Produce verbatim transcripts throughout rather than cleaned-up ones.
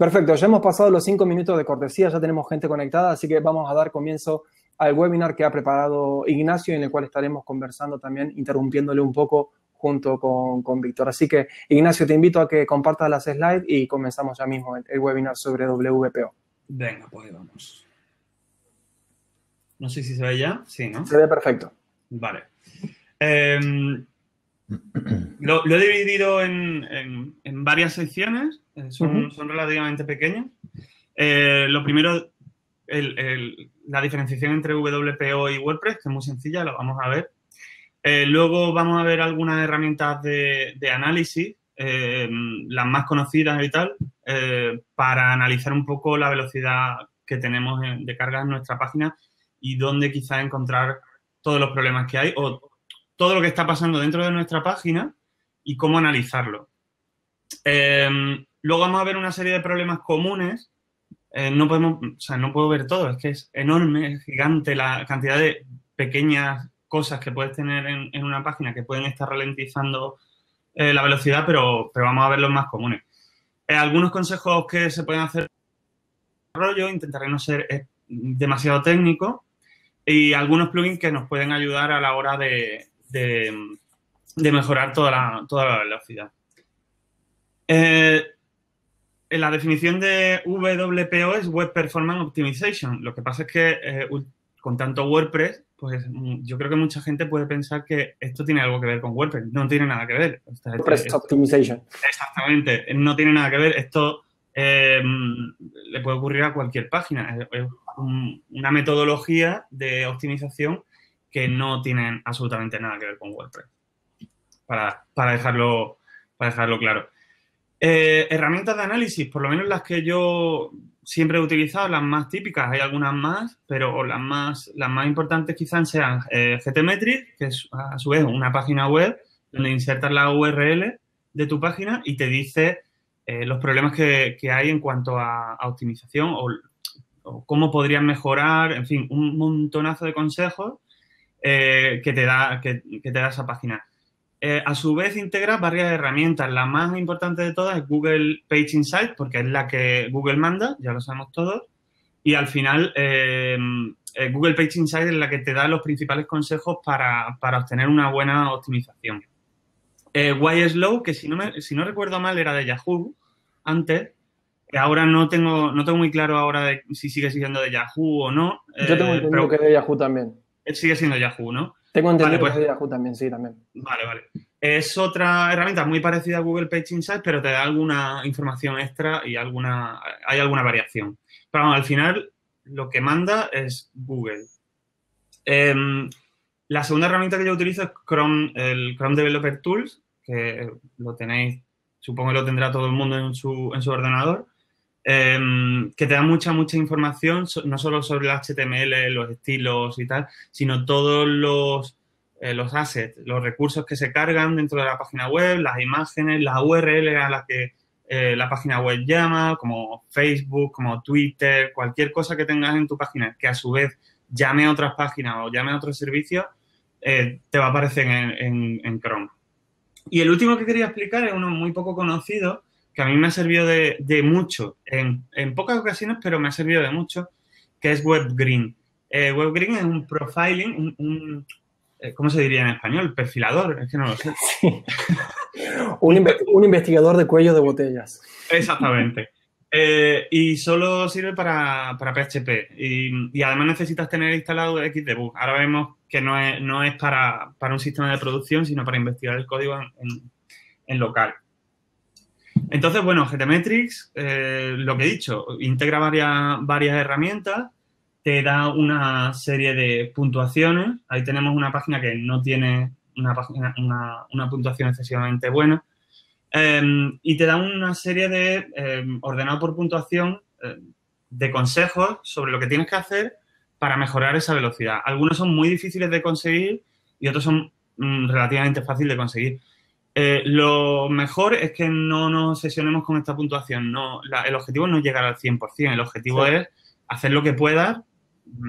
Perfecto, ya hemos pasado los cinco minutos de cortesía, ya tenemos gente conectada, así que vamos a dar comienzo al webinar que ha preparado Ignacio, en el cual estaremos conversando también, interrumpiéndole un poco junto con, con Víctor. Así que, Ignacio, te invito a que compartas las slides y comenzamos ya mismo el, el webinar sobre W P O. Venga, pues vamos. No sé si se ve ya. Sí, ¿no? Se ve perfecto. Vale. Eh, lo, lo he dividido en, en, en varias secciones. Son, uh-huh. son relativamente pequeñas. Eh, lo primero, el, el, la diferenciación entre W P O y WordPress, que es muy sencilla, la vamos a ver. Eh, luego vamos a ver algunas herramientas de, de análisis, eh, las más conocidas y tal, eh, para analizar un poco la velocidad que tenemos en, de carga en nuestra página y dónde quizás encontrar todos los problemas que hay o todo lo que está pasando dentro de nuestra página y cómo analizarlo. Eh, Luego vamos a ver una serie de problemas comunes. Eh, no podemos, o sea, no puedo ver todo. Es que es enorme, es gigante la cantidad de pequeñas cosas que puedes tener en, en una página que pueden estar ralentizando eh, la velocidad, pero, pero vamos a ver los más comunes. Eh, algunos consejos que se pueden hacer en el desarrollo, intentaré no ser eh, demasiado técnico, y algunos plugins que nos pueden ayudar a la hora de, de, de mejorar toda la, toda la velocidad. Eh, En la definición de W P O es Web Performance Optimization. Lo que pasa es que eh, con tanto WordPress, pues yo creo que mucha gente puede pensar que esto tiene algo que ver con WordPress. No tiene nada que ver. Esto, WordPress esto, Optimization. Exactamente. No tiene nada que ver. Esto eh, le puede ocurrir a cualquier página. Es, es un, una metodología de optimización que no tiene absolutamente nada que ver con WordPress. Para, para, dejarlo, para dejarlo claro. Eh, herramientas de análisis, por lo menos las que yo siempre he utilizado, las más típicas, hay algunas más, pero las más, las más importantes quizás sean eh, GTmetrix, que es a su vez una página web donde insertas la U R L de tu página y te dice eh, los problemas que, que hay en cuanto a, a optimización o, o cómo podrías mejorar, en fin, un montonazo de consejos eh, que te da, que, que te da esa página. Eh, a su vez, integra varias herramientas. La más importante de todas es Google Page Insights, porque es la que Google manda, ya lo sabemos todos. Y al final, eh, eh, Google Page Insights es la que te da los principales consejos para, para obtener una buena optimización. Eh, Y S Low, que si no, me, si no recuerdo mal era de Yahoo antes. Que ahora no tengo, no tengo muy claro ahora de si sigue siendo de Yahoo o no. Eh, Yo tengo entendido que es de Yahoo también. Sigue siendo Yahoo, ¿no? Tengo entendido vale, pues, que es de Yahoo también, sí, también. Vale, vale. Es otra herramienta muy parecida a Google Page Insights, pero te da alguna información extra y alguna hay alguna variación. Pero bueno, al final lo que manda es Google. Eh, la segunda herramienta que yo utilizo es Chrome, el Chrome Developer Tools, que lo tenéis, supongo que lo tendrá todo el mundo en su, en su ordenador, eh, que te da mucha, mucha información, no solo sobre el H T M L, los estilos y tal, sino todos los... Eh, los assets, los recursos que se cargan dentro de la página web, las imágenes, las U R L a las que eh, la página web llama, como Facebook, como Twitter, cualquier cosa que tengas en tu página que a su vez llame a otras páginas o llame a otros servicios, eh, te va a aparecer en, en, en Chrome. Y el último que quería explicar es uno muy poco conocido, que a mí me ha servido de, de mucho, en, en pocas ocasiones, pero me ha servido de mucho, que es WebGrind. Eh, WebGrind es un profiling, un... un ¿cómo se diría en español? Perfilador, es que no lo sé. Sí. un, inve un investigador de cuello de botellas. Exactamente. Eh, y solo sirve para, para P H P. Y, y además necesitas tener instalado Xdebug. Ahora vemos que no es, no es para, para un sistema de producción, sino para investigar el código en, en, en local. Entonces, bueno, GTmetrix, eh, lo que he dicho, integra varias, varias herramientas. Te da una serie de puntuaciones. Ahí tenemos una página que no tiene una, página, una, una puntuación excesivamente buena. Eh, y te da una serie de, eh, ordenado por puntuación, eh, de consejos sobre lo que tienes que hacer para mejorar esa velocidad. Algunos son muy difíciles de conseguir y otros son mm, relativamente fáciles de conseguir. Eh, lo mejor es que no nos obsesionemos con esta puntuación. No, la, el objetivo no es llegar al cien por cien. El objetivo sí. es hacer lo que puedas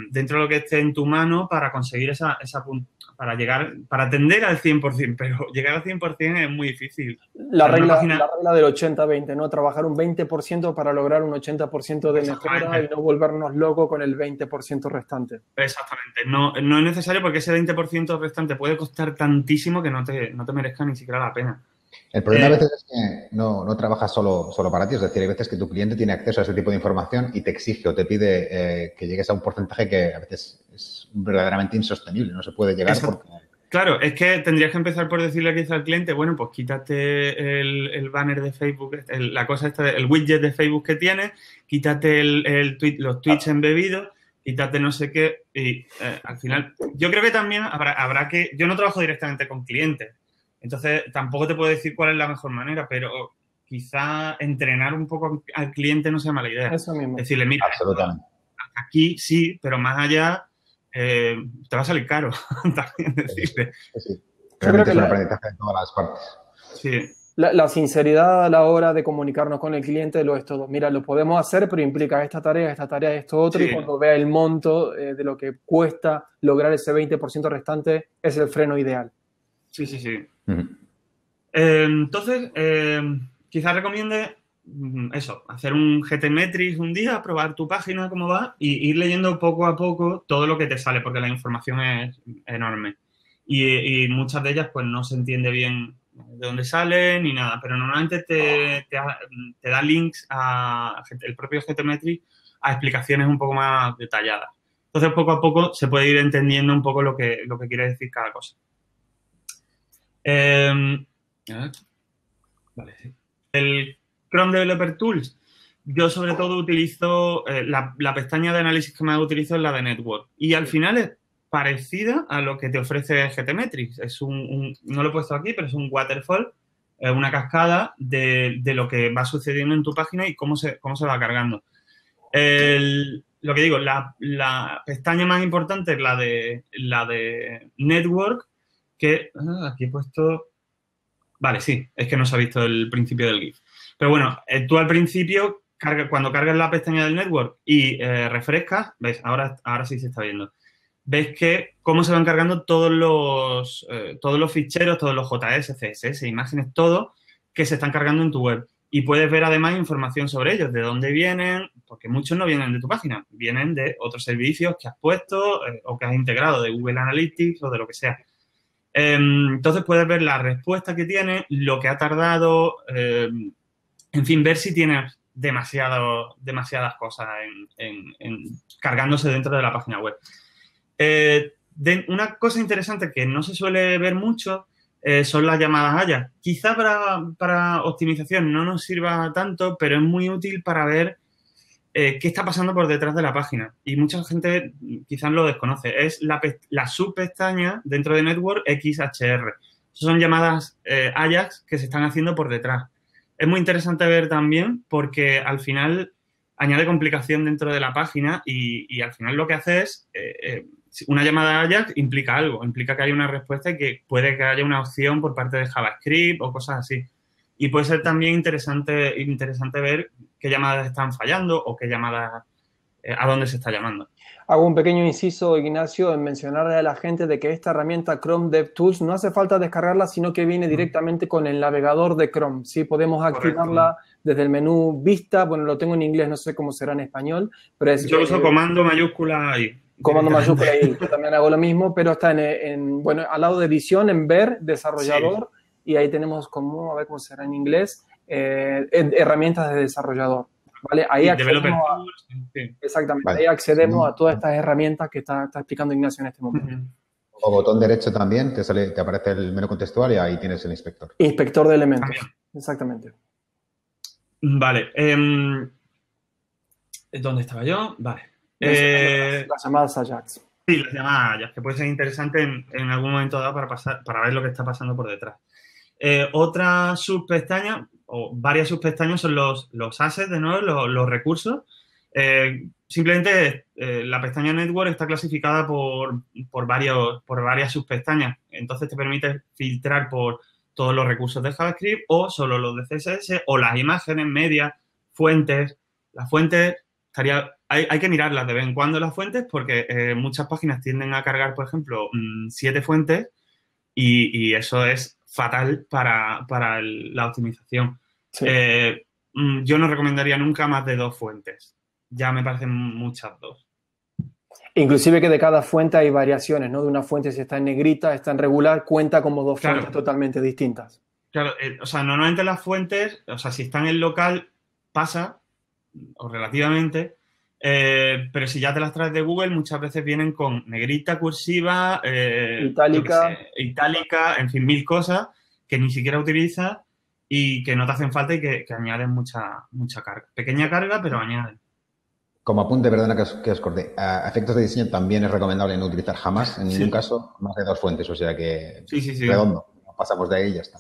dentro de lo que esté en tu mano para conseguir esa, esa para llegar, para tender al cien por ciento, pero llegar al cien por ciento es muy difícil. La, regla, página... la regla del ochenta veinte, ¿no? Trabajar un veinte por ciento para lograr un ochenta por ciento de mejora y no volvernos locos con el veinte por ciento restante. Exactamente. No, no es necesario porque ese veinte por ciento restante puede costar tantísimo que no te, no te merezca ni siquiera la pena. El problema eh, a veces es que no, no trabajas solo, solo para ti, es decir, hay veces que tu cliente tiene acceso a ese tipo de información y te exige o te pide eh, que llegues a un porcentaje que a veces es verdaderamente insostenible, no se puede llegar. Porque... Claro, es que tendrías que empezar por decirle quizá al cliente, bueno, pues quítate el, el banner de Facebook, el, la cosa esta, el widget de Facebook que tienes, quítate el, el tweet, los tweets ah. embebidos, quítate no sé qué y eh, al final, yo creo que también habrá, habrá que, yo no trabajo directamente con clientes. Entonces, tampoco te puedo decir cuál es la mejor manera, pero quizá entrenar un poco al cliente no sea mala idea. Eso mismo. Decirle, mira, absolutamente. Aquí sí, pero más allá eh, te va a salir caro también decirle. Sí, sí. Realmente es un aprendizaje en todas las partes. Sí. La, la sinceridad a la hora de comunicarnos con el cliente lo es todo. Mira, lo podemos hacer, pero implica esta tarea, esta tarea, esto, otro. Sí. Y cuando vea el monto eh, de lo que cuesta lograr ese veinte por ciento restante, es el freno ideal. Sí, sí, sí. Uh-huh. Eh, entonces, eh, quizás recomiende eso, hacer un GTmetrix un día, probar tu página, cómo va, y ir leyendo poco a poco todo lo que te sale, porque la información es enorme. Y, y muchas de ellas, pues, no se entiende bien de dónde sale ni nada, pero normalmente te, te, te da links a el propio GTmetrix a explicaciones un poco más detalladas. Entonces, poco a poco se puede ir entendiendo un poco lo que, lo que quiere decir cada cosa. Eh, vale, sí. El Chrome Developer Tools, yo sobre todo utilizo eh, la, la pestaña de análisis que más utilizo es la de Network y al final es parecida a lo que te ofrece GTmetrix. Es un, un, no lo he puesto aquí, pero es un waterfall, eh, una cascada de, de lo que va sucediendo en tu página y cómo se, cómo se va cargando. El, lo que digo, la, la pestaña más importante es la de, la de Network. Que aquí he puesto... Vale, sí, es que no se ha visto el principio del GIF. Pero bueno, tú al principio, carga, cuando cargas la pestaña del network y eh, refrescas, ves, ahora, ahora sí se está viendo, ves que cómo se van cargando todos los, eh, todos los ficheros, todos los J S, C S S, imágenes, todo, que se están cargando en tu web. Y puedes ver además información sobre ellos, de dónde vienen, porque muchos no vienen de tu página, vienen de otros servicios que has puesto eh, o que has integrado, de Google Analytics o de lo que sea. Entonces, puedes ver la respuesta que tiene, lo que ha tardado, eh, en fin, ver si tienes demasiado, demasiadas cosas en, en, en cargándose dentro de la página web. Eh, de, una cosa interesante que no se suele ver mucho eh, son las llamadas AJAX. Quizá para, para optimización no nos sirva tanto, pero es muy útil para ver eh, qué está pasando por detrás de la página. Y mucha gente quizás lo desconoce. Es la, la subpestaña dentro de Network X H R. Son llamadas eh, AJAX que se están haciendo por detrás. Es muy interesante ver también porque al final añade complicación dentro de la página y, y al final lo que hace es eh, eh, una llamada AJAX implica algo. Implica que hay una respuesta y que puede que haya una opción por parte de JavaScript o cosas así. Y puede ser también interesante, interesante ver qué llamadas están fallando o qué llamadas, eh, a dónde se está llamando. Hago un pequeño inciso, Ignacio, en mencionarle a la gente de que esta herramienta Chrome DevTools no hace falta descargarla, sino que viene directamente con el navegador de Chrome. Sí, podemos activarla desde el menú Vista. Bueno, lo tengo en inglés, no sé cómo será en español. Pero es, yo uso eh, comando mayúscula ahí. Comando mayúscula ahí. Yo también hago lo mismo, pero está en, en bueno, al lado de edición, en ver, desarrollador. Sí. Y ahí tenemos como, a ver cómo será en inglés, eh, herramientas de desarrollador, ¿vale? Ahí accedemos, a, sí. Exactamente, vale. Ahí accedemos a todas estas herramientas que está, está explicando Ignacio en este momento. O botón derecho también, te, sale, te aparece el menú contextual y ahí tienes el inspector. Inspector de elementos, también. Exactamente. Vale. Eh, ¿Dónde estaba yo? Vale. Eh, las llamadas AJAX. Sí, las llamadas AJAX, que puede ser interesante en, en algún momento dado para, pasar, para ver lo que está pasando por detrás. Eh, otra subpestaña, o varias subpestañas, son los, los assets, de nuevo, los, los recursos. Eh, simplemente eh, la pestaña Network está clasificada por, por, varios, por varias subpestañas. Entonces, te permite filtrar por todos los recursos de JavaScript o solo los de C S S o las imágenes, medias, fuentes. Las fuentes estaría hay, hay que mirarlas de vez en cuando las fuentes porque eh, muchas páginas tienden a cargar, por ejemplo, mmm, siete fuentes y, y eso es fatal para, para el, la optimización. Sí. Eh, yo no recomendaría nunca más de dos fuentes. Ya me parecen muchas dos. Inclusive que de cada fuente hay variaciones, ¿no? De una fuente si está en negrita, está en regular, cuenta como dos fuentes claro, totalmente distintas. Claro, eh, o sea, normalmente las fuentes, o sea, si están en local pasa, o relativamente, eh, pero si ya te las traes de Google muchas veces vienen con negrita, cursiva, eh, itálica, sé, itálica, en fin, mil cosas que ni siquiera utilizas y que no te hacen falta y que, que añaden mucha, mucha carga. Pequeña carga, pero añaden. Como apunte, perdona que os, que os corté, a efectos de diseño también es recomendable no utilizar jamás, en ningún sí. caso, más de dos fuentes, o sea que sí, sí, sí, redondo, no pasamos de ahí y ya está.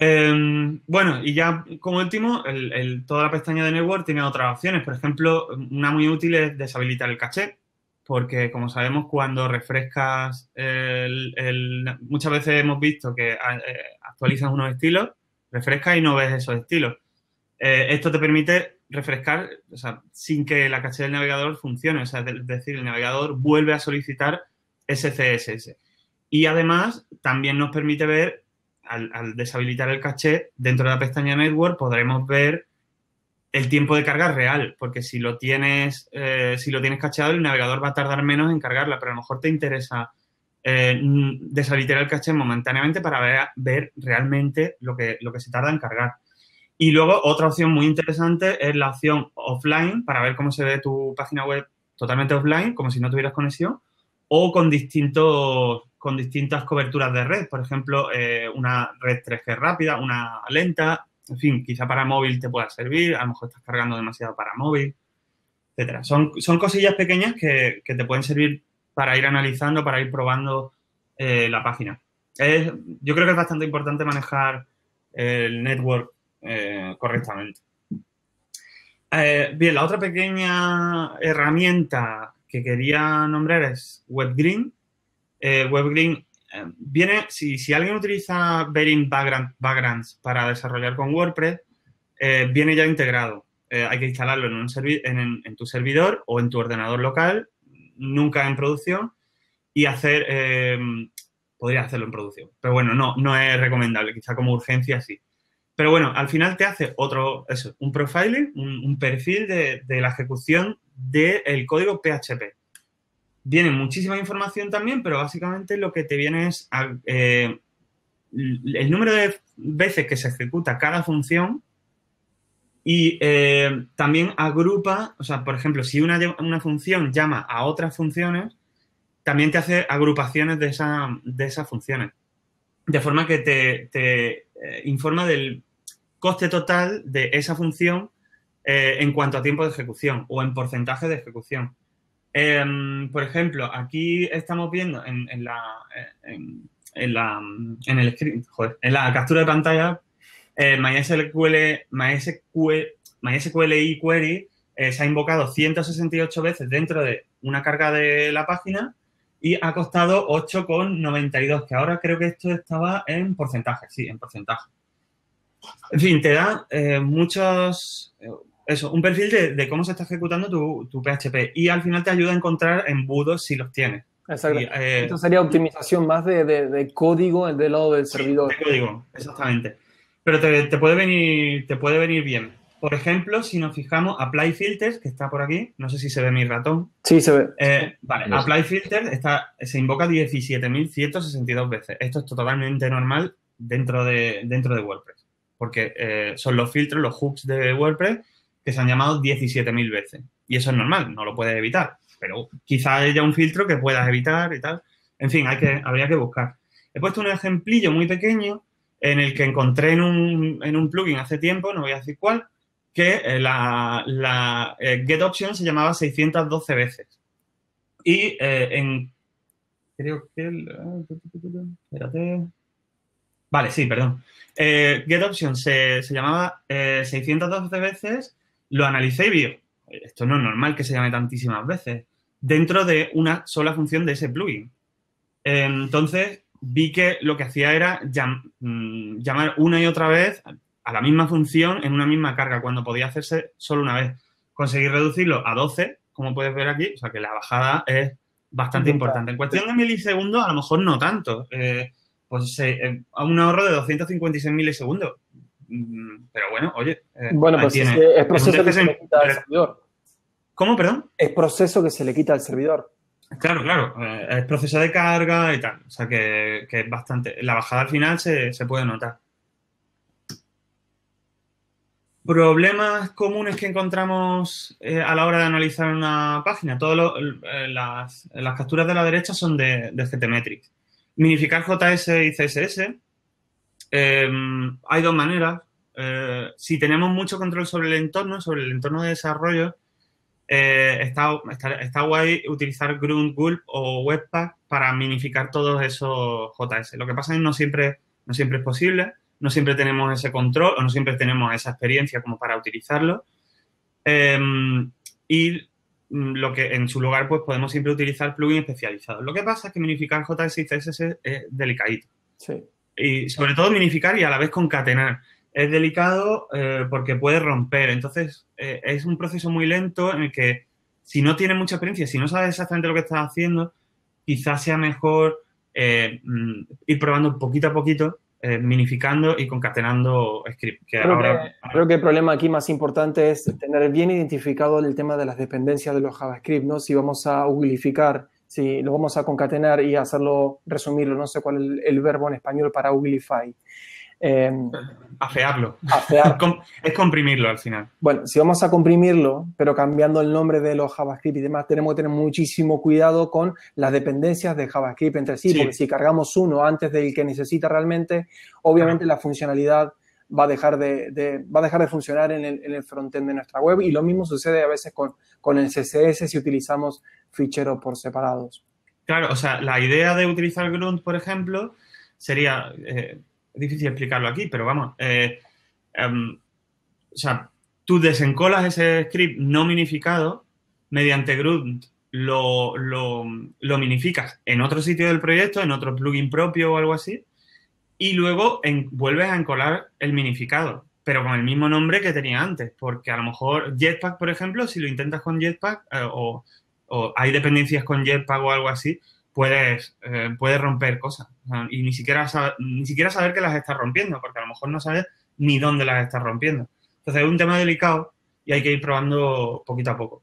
eh, bueno, y ya como último, el, el, toda la pestaña de Network tiene otras opciones, por ejemplo, una muy útil es deshabilitar el caché, porque como sabemos cuando refrescas, el, el, muchas veces hemos visto que eh, actualizas unos estilos, refrescas y no ves esos estilos. Eh, esto te permite refrescar, o sea, sin que la caché del navegador funcione, o sea, es decir, el navegador vuelve a solicitar ese C S S. Y además, también nos permite ver, al, al deshabilitar el caché, dentro de la pestaña Network podremos ver el tiempo de carga real, porque si lo tienes, eh, si lo tienes cacheado, el navegador va a tardar menos en cargarla, pero a lo mejor te interesa eh, deshabilitar el caché momentáneamente para ver, ver realmente lo que, lo que se tarda en cargar. Y luego, otra opción muy interesante es la opción offline, para ver cómo se ve tu página web totalmente offline, como si no tuvieras conexión, o con distintos con distintas coberturas de red. Por ejemplo, eh, una red tres G rápida, una lenta, en fin, quizá para móvil te pueda servir, a lo mejor estás cargando demasiado para móvil, etcétera. Son, son cosillas pequeñas que, que te pueden servir para ir analizando, para ir probando eh, la página. Es, yo creo que es bastante importante manejar el network Eh, correctamente. Eh, bien, la otra pequeña herramienta que quería nombrar es WebGrind. Eh, WebGrind eh, viene, si, si alguien utiliza Bearing Background, Backgrounds para desarrollar con WordPress, eh, viene ya integrado. Eh, hay que instalarlo en, un servi en, en tu servidor o en tu ordenador local, nunca en producción, y hacer, eh, podría hacerlo en producción. Pero bueno, no, no es recomendable, quizá como urgencia sí. Pero bueno, al final te hace otro, eso, un profiling, un, un perfil de, de la ejecución del código P H P. Viene muchísima información también, pero básicamente lo que te viene es a, eh, el número de veces que se ejecuta cada función y eh, también agrupa, o sea, por ejemplo, si una, una función llama a otras funciones, también te hace agrupaciones de, esa, de esas funciones. De forma que te, te eh, informa del coste total de esa función eh, en cuanto a tiempo de ejecución o en porcentaje de ejecución. Eh, por ejemplo, aquí estamos viendo en, en, la, en, en, la, en, el script, joder, en la captura de pantalla eh, MySQL, MySQL, MySQLi Query eh, se ha invocado ciento sesenta y ocho veces dentro de una carga de la página y ha costado ocho coma noventa y dos, que ahora creo que esto estaba en porcentaje, sí, en porcentaje. En fin, te da eh, muchos, eh, eso, un perfil de, de cómo se está ejecutando tu, tu P H P y al final te ayuda a encontrar embudos si los tienes. Exacto. Y, eh, esto sería optimización más de, de, de código del lado del sí, servidor. De código, exactamente. Pero te, te, puede venir, te puede venir bien. Por ejemplo, si nos fijamos, Apply Filters, que está por aquí, no sé si se ve mi ratón. Sí, se ve. Eh, vale, no sé. Apply Filters está, se invoca diecisiete mil ciento sesenta y dos veces. Esto es totalmente normal dentro de, dentro de WordPress, porque eh, son los filtros, los hooks de WordPress, que se han llamado diecisiete mil veces. Y eso es normal, no lo puedes evitar, pero quizá haya un filtro que puedas evitar y tal. En fin, hay que, habría que buscar. He puesto un ejemplillo muy pequeño en el que encontré en un, en un plugin hace tiempo, no voy a decir cuál, que la, la eh, getOption se llamaba seiscientas doce veces. Y eh, en... Creo que... El, espérate. Vale, sí, perdón. Eh, getOption se, se llamaba eh, seiscientas doce veces, lo analicé y vi, esto no es normal que se llame tantísimas veces, dentro de una sola función de ese plugin. Eh, entonces, vi que lo que hacía era llam, llamar una y otra vez a la misma función en una misma carga, cuando podía hacerse solo una vez. conseguí reducirlo a doce, como puedes ver aquí. O sea, que la bajada es bastante importante. En cuestión de milisegundos, a lo mejor no tanto. Eh, pues eh, a un ahorro de doscientos cincuenta y seis milisegundos. Pero bueno, oye. Eh, bueno, pues es, es proceso que se le quita al servidor. ¿Cómo, perdón? Es proceso que se le quita al servidor. Claro, claro. Eh, es proceso de carga y tal. O sea, que, que es bastante. La bajada al final se, se puede notar. Problemas comunes que encontramos eh, a la hora de analizar una página. Todas eh, las, las capturas de la derecha son de, de GTmetrix. Minificar J S y C S S. Eh, hay dos maneras. Eh, si tenemos mucho control sobre el entorno, sobre el entorno de desarrollo, eh, está, está, está guay utilizar Grunt, Gulp o Webpack para minificar todos esos J S. Lo que pasa es que no siempre, no siempre es posible. No siempre tenemos ese control o no siempre tenemos esa experiencia como para utilizarlo. Eh, y lo que en su lugar, pues, podemos siempre utilizar plugins especializados. Lo que pasa es que minificar J S y C S S es delicadito. Sí. Y sobre todo minificar y a la vez concatenar. Es delicado eh, porque puede romper. Entonces, eh, es un proceso muy lento en el que, si no tienes mucha experiencia, si no sabes exactamente lo que estás haciendo, quizás sea mejor eh, ir probando poquito a poquito, Eh, minificando y concatenando script. Que creo, ahora... que, creo que el problema aquí más importante es tener bien identificado el tema de las dependencias de los JavaScript, ¿no? Si vamos a uglificar, si lo vamos a concatenar y hacerlo, resumirlo, no sé cuál es el, el verbo en español para uglify. Eh, afearlo. Afear. Es comprimirlo al final. Bueno, si vamos a comprimirlo, pero cambiando el nombre de los JavaScript y demás, tenemos que tener muchísimo cuidado con las dependencias de JavaScript entre sí, sí. Porque si cargamos uno antes del que necesita realmente, obviamente claro, la funcionalidad va a dejar de, de, va a dejar de funcionar en el, en el frontend de nuestra web, y lo mismo sucede a veces con, con el C S S si utilizamos ficheros por separados. Claro, o sea, la idea de utilizar Grunt, por ejemplo, sería... Eh, es difícil explicarlo aquí, pero vamos, eh, um, o sea, tú desencolas ese script no minificado, mediante Grunt lo, lo, lo minificas en otro sitio del proyecto, en otro plugin propio o algo así, y luego en, vuelves a encolar el minificado, pero con el mismo nombre que tenía antes, porque a lo mejor Jetpack, por ejemplo, si lo intentas con Jetpack eh, o, o hay dependencias con Jetpack o algo así, puedes, eh, puedes romper cosas, o sea, y ni siquiera, sabe, ni siquiera saber que las estás rompiendo, porque a lo mejor no sabes ni dónde las estás rompiendo. Entonces, es un tema delicado y hay que ir probando poquito a poco.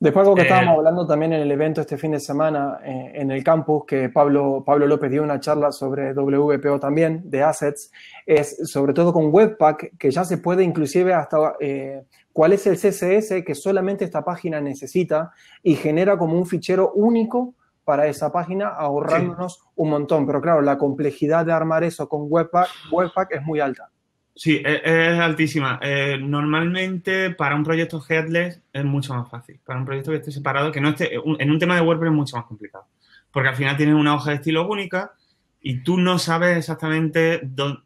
Después, algo que eh, estábamos hablando también en el evento este fin de semana, eh, en el campus, que Pablo, Pablo López dio una charla sobre W P O también, de Assets, es sobre todo con Webpack, que ya se puede inclusive hasta... Eh, cuál es el C S S que solamente esta página necesita y genera como un fichero único para esa página, ahorrándonos sí. un montón. Pero claro, la complejidad de armar eso con Webpack, Webpack es muy alta. Sí, es, es altísima. Eh, normalmente para un proyecto headless es mucho más fácil. Para un proyecto que esté separado, que no esté... Un, en un tema de WordPress es mucho más complicado. Porque al final tienes una hoja de estilo única y tú no sabes exactamente dónde...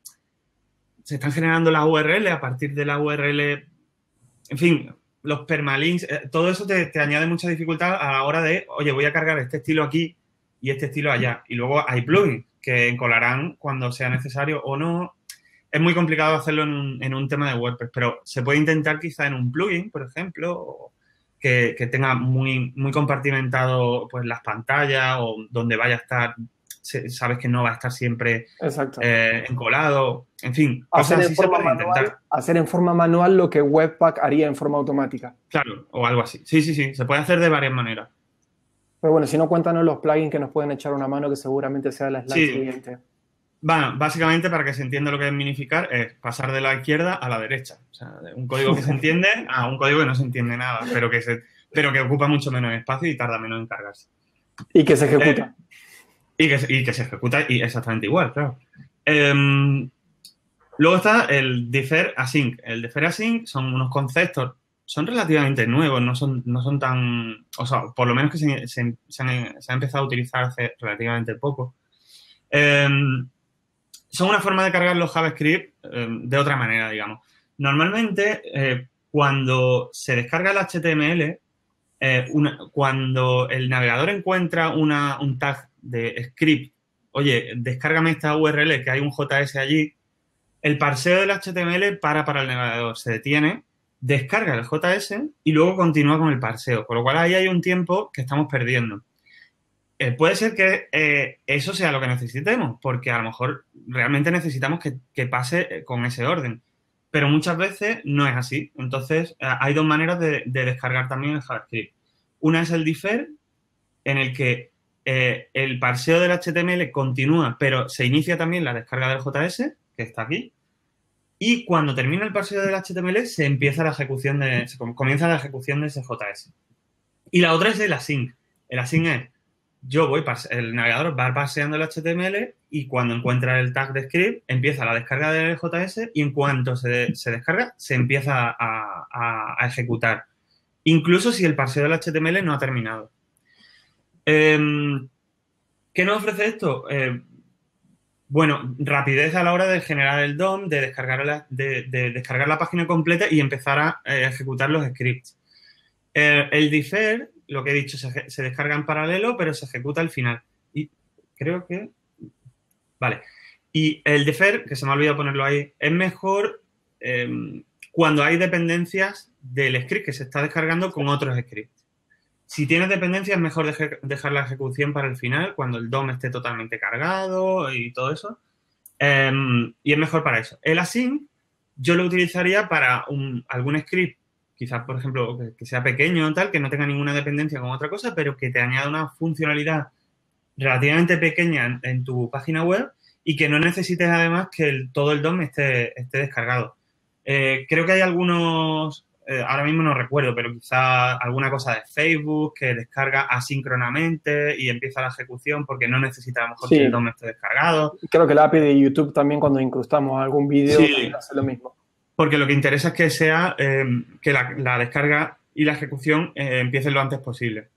Se están generando las U R L, a partir de la U R L... En fin... Los permalinks, eh, todo eso te, te añade mucha dificultad a la hora de, oye, voy a cargar este estilo aquí y este estilo allá. Y luego hay plugins que encolarán cuando sea necesario o no. Es muy complicado hacerlo en un, en un tema de WordPress, pero se puede intentar quizá en un plugin, por ejemplo, que, que tenga muy, muy compartimentado pues las pantallas o donde vaya a estar, se, sabes que no va a estar siempre eh, encolado. En fin, hacer cosas así se pueden intentar. Hacer en forma manual lo que Webpack haría en forma automática. Claro, o algo así. Sí, sí, sí. Se puede hacer de varias maneras. Pero bueno, si no, cuéntanos los plugins que nos pueden echar una mano, que seguramente sea la slide sí. siguiente. Bueno, básicamente, para que se entienda lo que es minificar, es pasar de la izquierda a la derecha. O sea, un código que se entiende a un código que no se entiende nada, pero que, se, pero que ocupa mucho menos espacio y tarda menos en cargarse. Y que se ejecuta. Eh, y, que, y que se ejecuta y exactamente igual, claro. Eh, Luego está el defer async. El defer async son unos conceptos, son relativamente nuevos, no son, no son tan... O sea, por lo menos que se, se, se, han, se ha empezado a utilizar hace relativamente poco. Eh, son una forma de cargar los JavaScript eh, de otra manera, digamos. Normalmente, eh, cuando se descarga el H T M L, eh, una, cuando el navegador encuentra una, un tag de script, oye, descárgame esta U R L que hay un J S allí, el parseo del H T M L para para el navegador, se detiene descarga el J S y luego continúa con el parseo. Con lo cual, ahí hay un tiempo que estamos perdiendo. Eh, puede ser que eh, eso sea lo que necesitemos, porque a lo mejor realmente necesitamos que, que pase con ese orden. Pero muchas veces no es así. Entonces, eh, hay dos maneras de, de descargar también el JavaScript. Una es el defer, en el que eh, el parseo del H T M L continúa, pero se inicia también la descarga del J S, que está aquí. Y cuando termina el parseo del H T M L, se empieza la ejecución de, se comienza la ejecución de ese J S. Y la otra es el async. El async es... Yo voy, el navegador va parseando el H T M L y cuando encuentra el tag de script empieza la descarga del J S y en cuanto se, se descarga se empieza a, a, a ejecutar. Incluso si el parseo del H T M L no ha terminado. Eh, ¿Qué nos ofrece esto? Eh, bueno, rapidez a la hora de generar el D O M, de descargar la, de, de descargar la página completa y empezar a eh, ejecutar los scripts. Eh, el defer... Lo que he dicho, se, se descarga en paralelo, pero se ejecuta al final. Y creo que... Vale. Y el defer, que se me ha olvidado ponerlo ahí, es mejor eh, cuando hay dependencias del script que se está descargando con otros scripts. Si tienes dependencias, es mejor deje, dejar la ejecución para el final, cuando el D O M esté totalmente cargado y todo eso. Eh, y es mejor para eso. El async yo lo utilizaría para un, algún script, quizás, por ejemplo, que sea pequeño o tal, que no tenga ninguna dependencia con otra cosa, pero que te añada una funcionalidad relativamente pequeña en, en tu página web y que no necesites, además, que el, todo el D O M esté, esté descargado. Eh, creo que hay algunos, eh, ahora mismo no recuerdo, pero quizás alguna cosa de Facebook que descarga asíncronamente y empieza la ejecución porque no necesita, a lo mejor, sí, que el D O M esté descargado. Creo que la A P I de YouTube también, cuando incrustamos algún vídeo, sí, hace lo mismo. Porque lo que interesa es que sea eh, que la, la descarga y la ejecución eh, empiecen lo antes posible.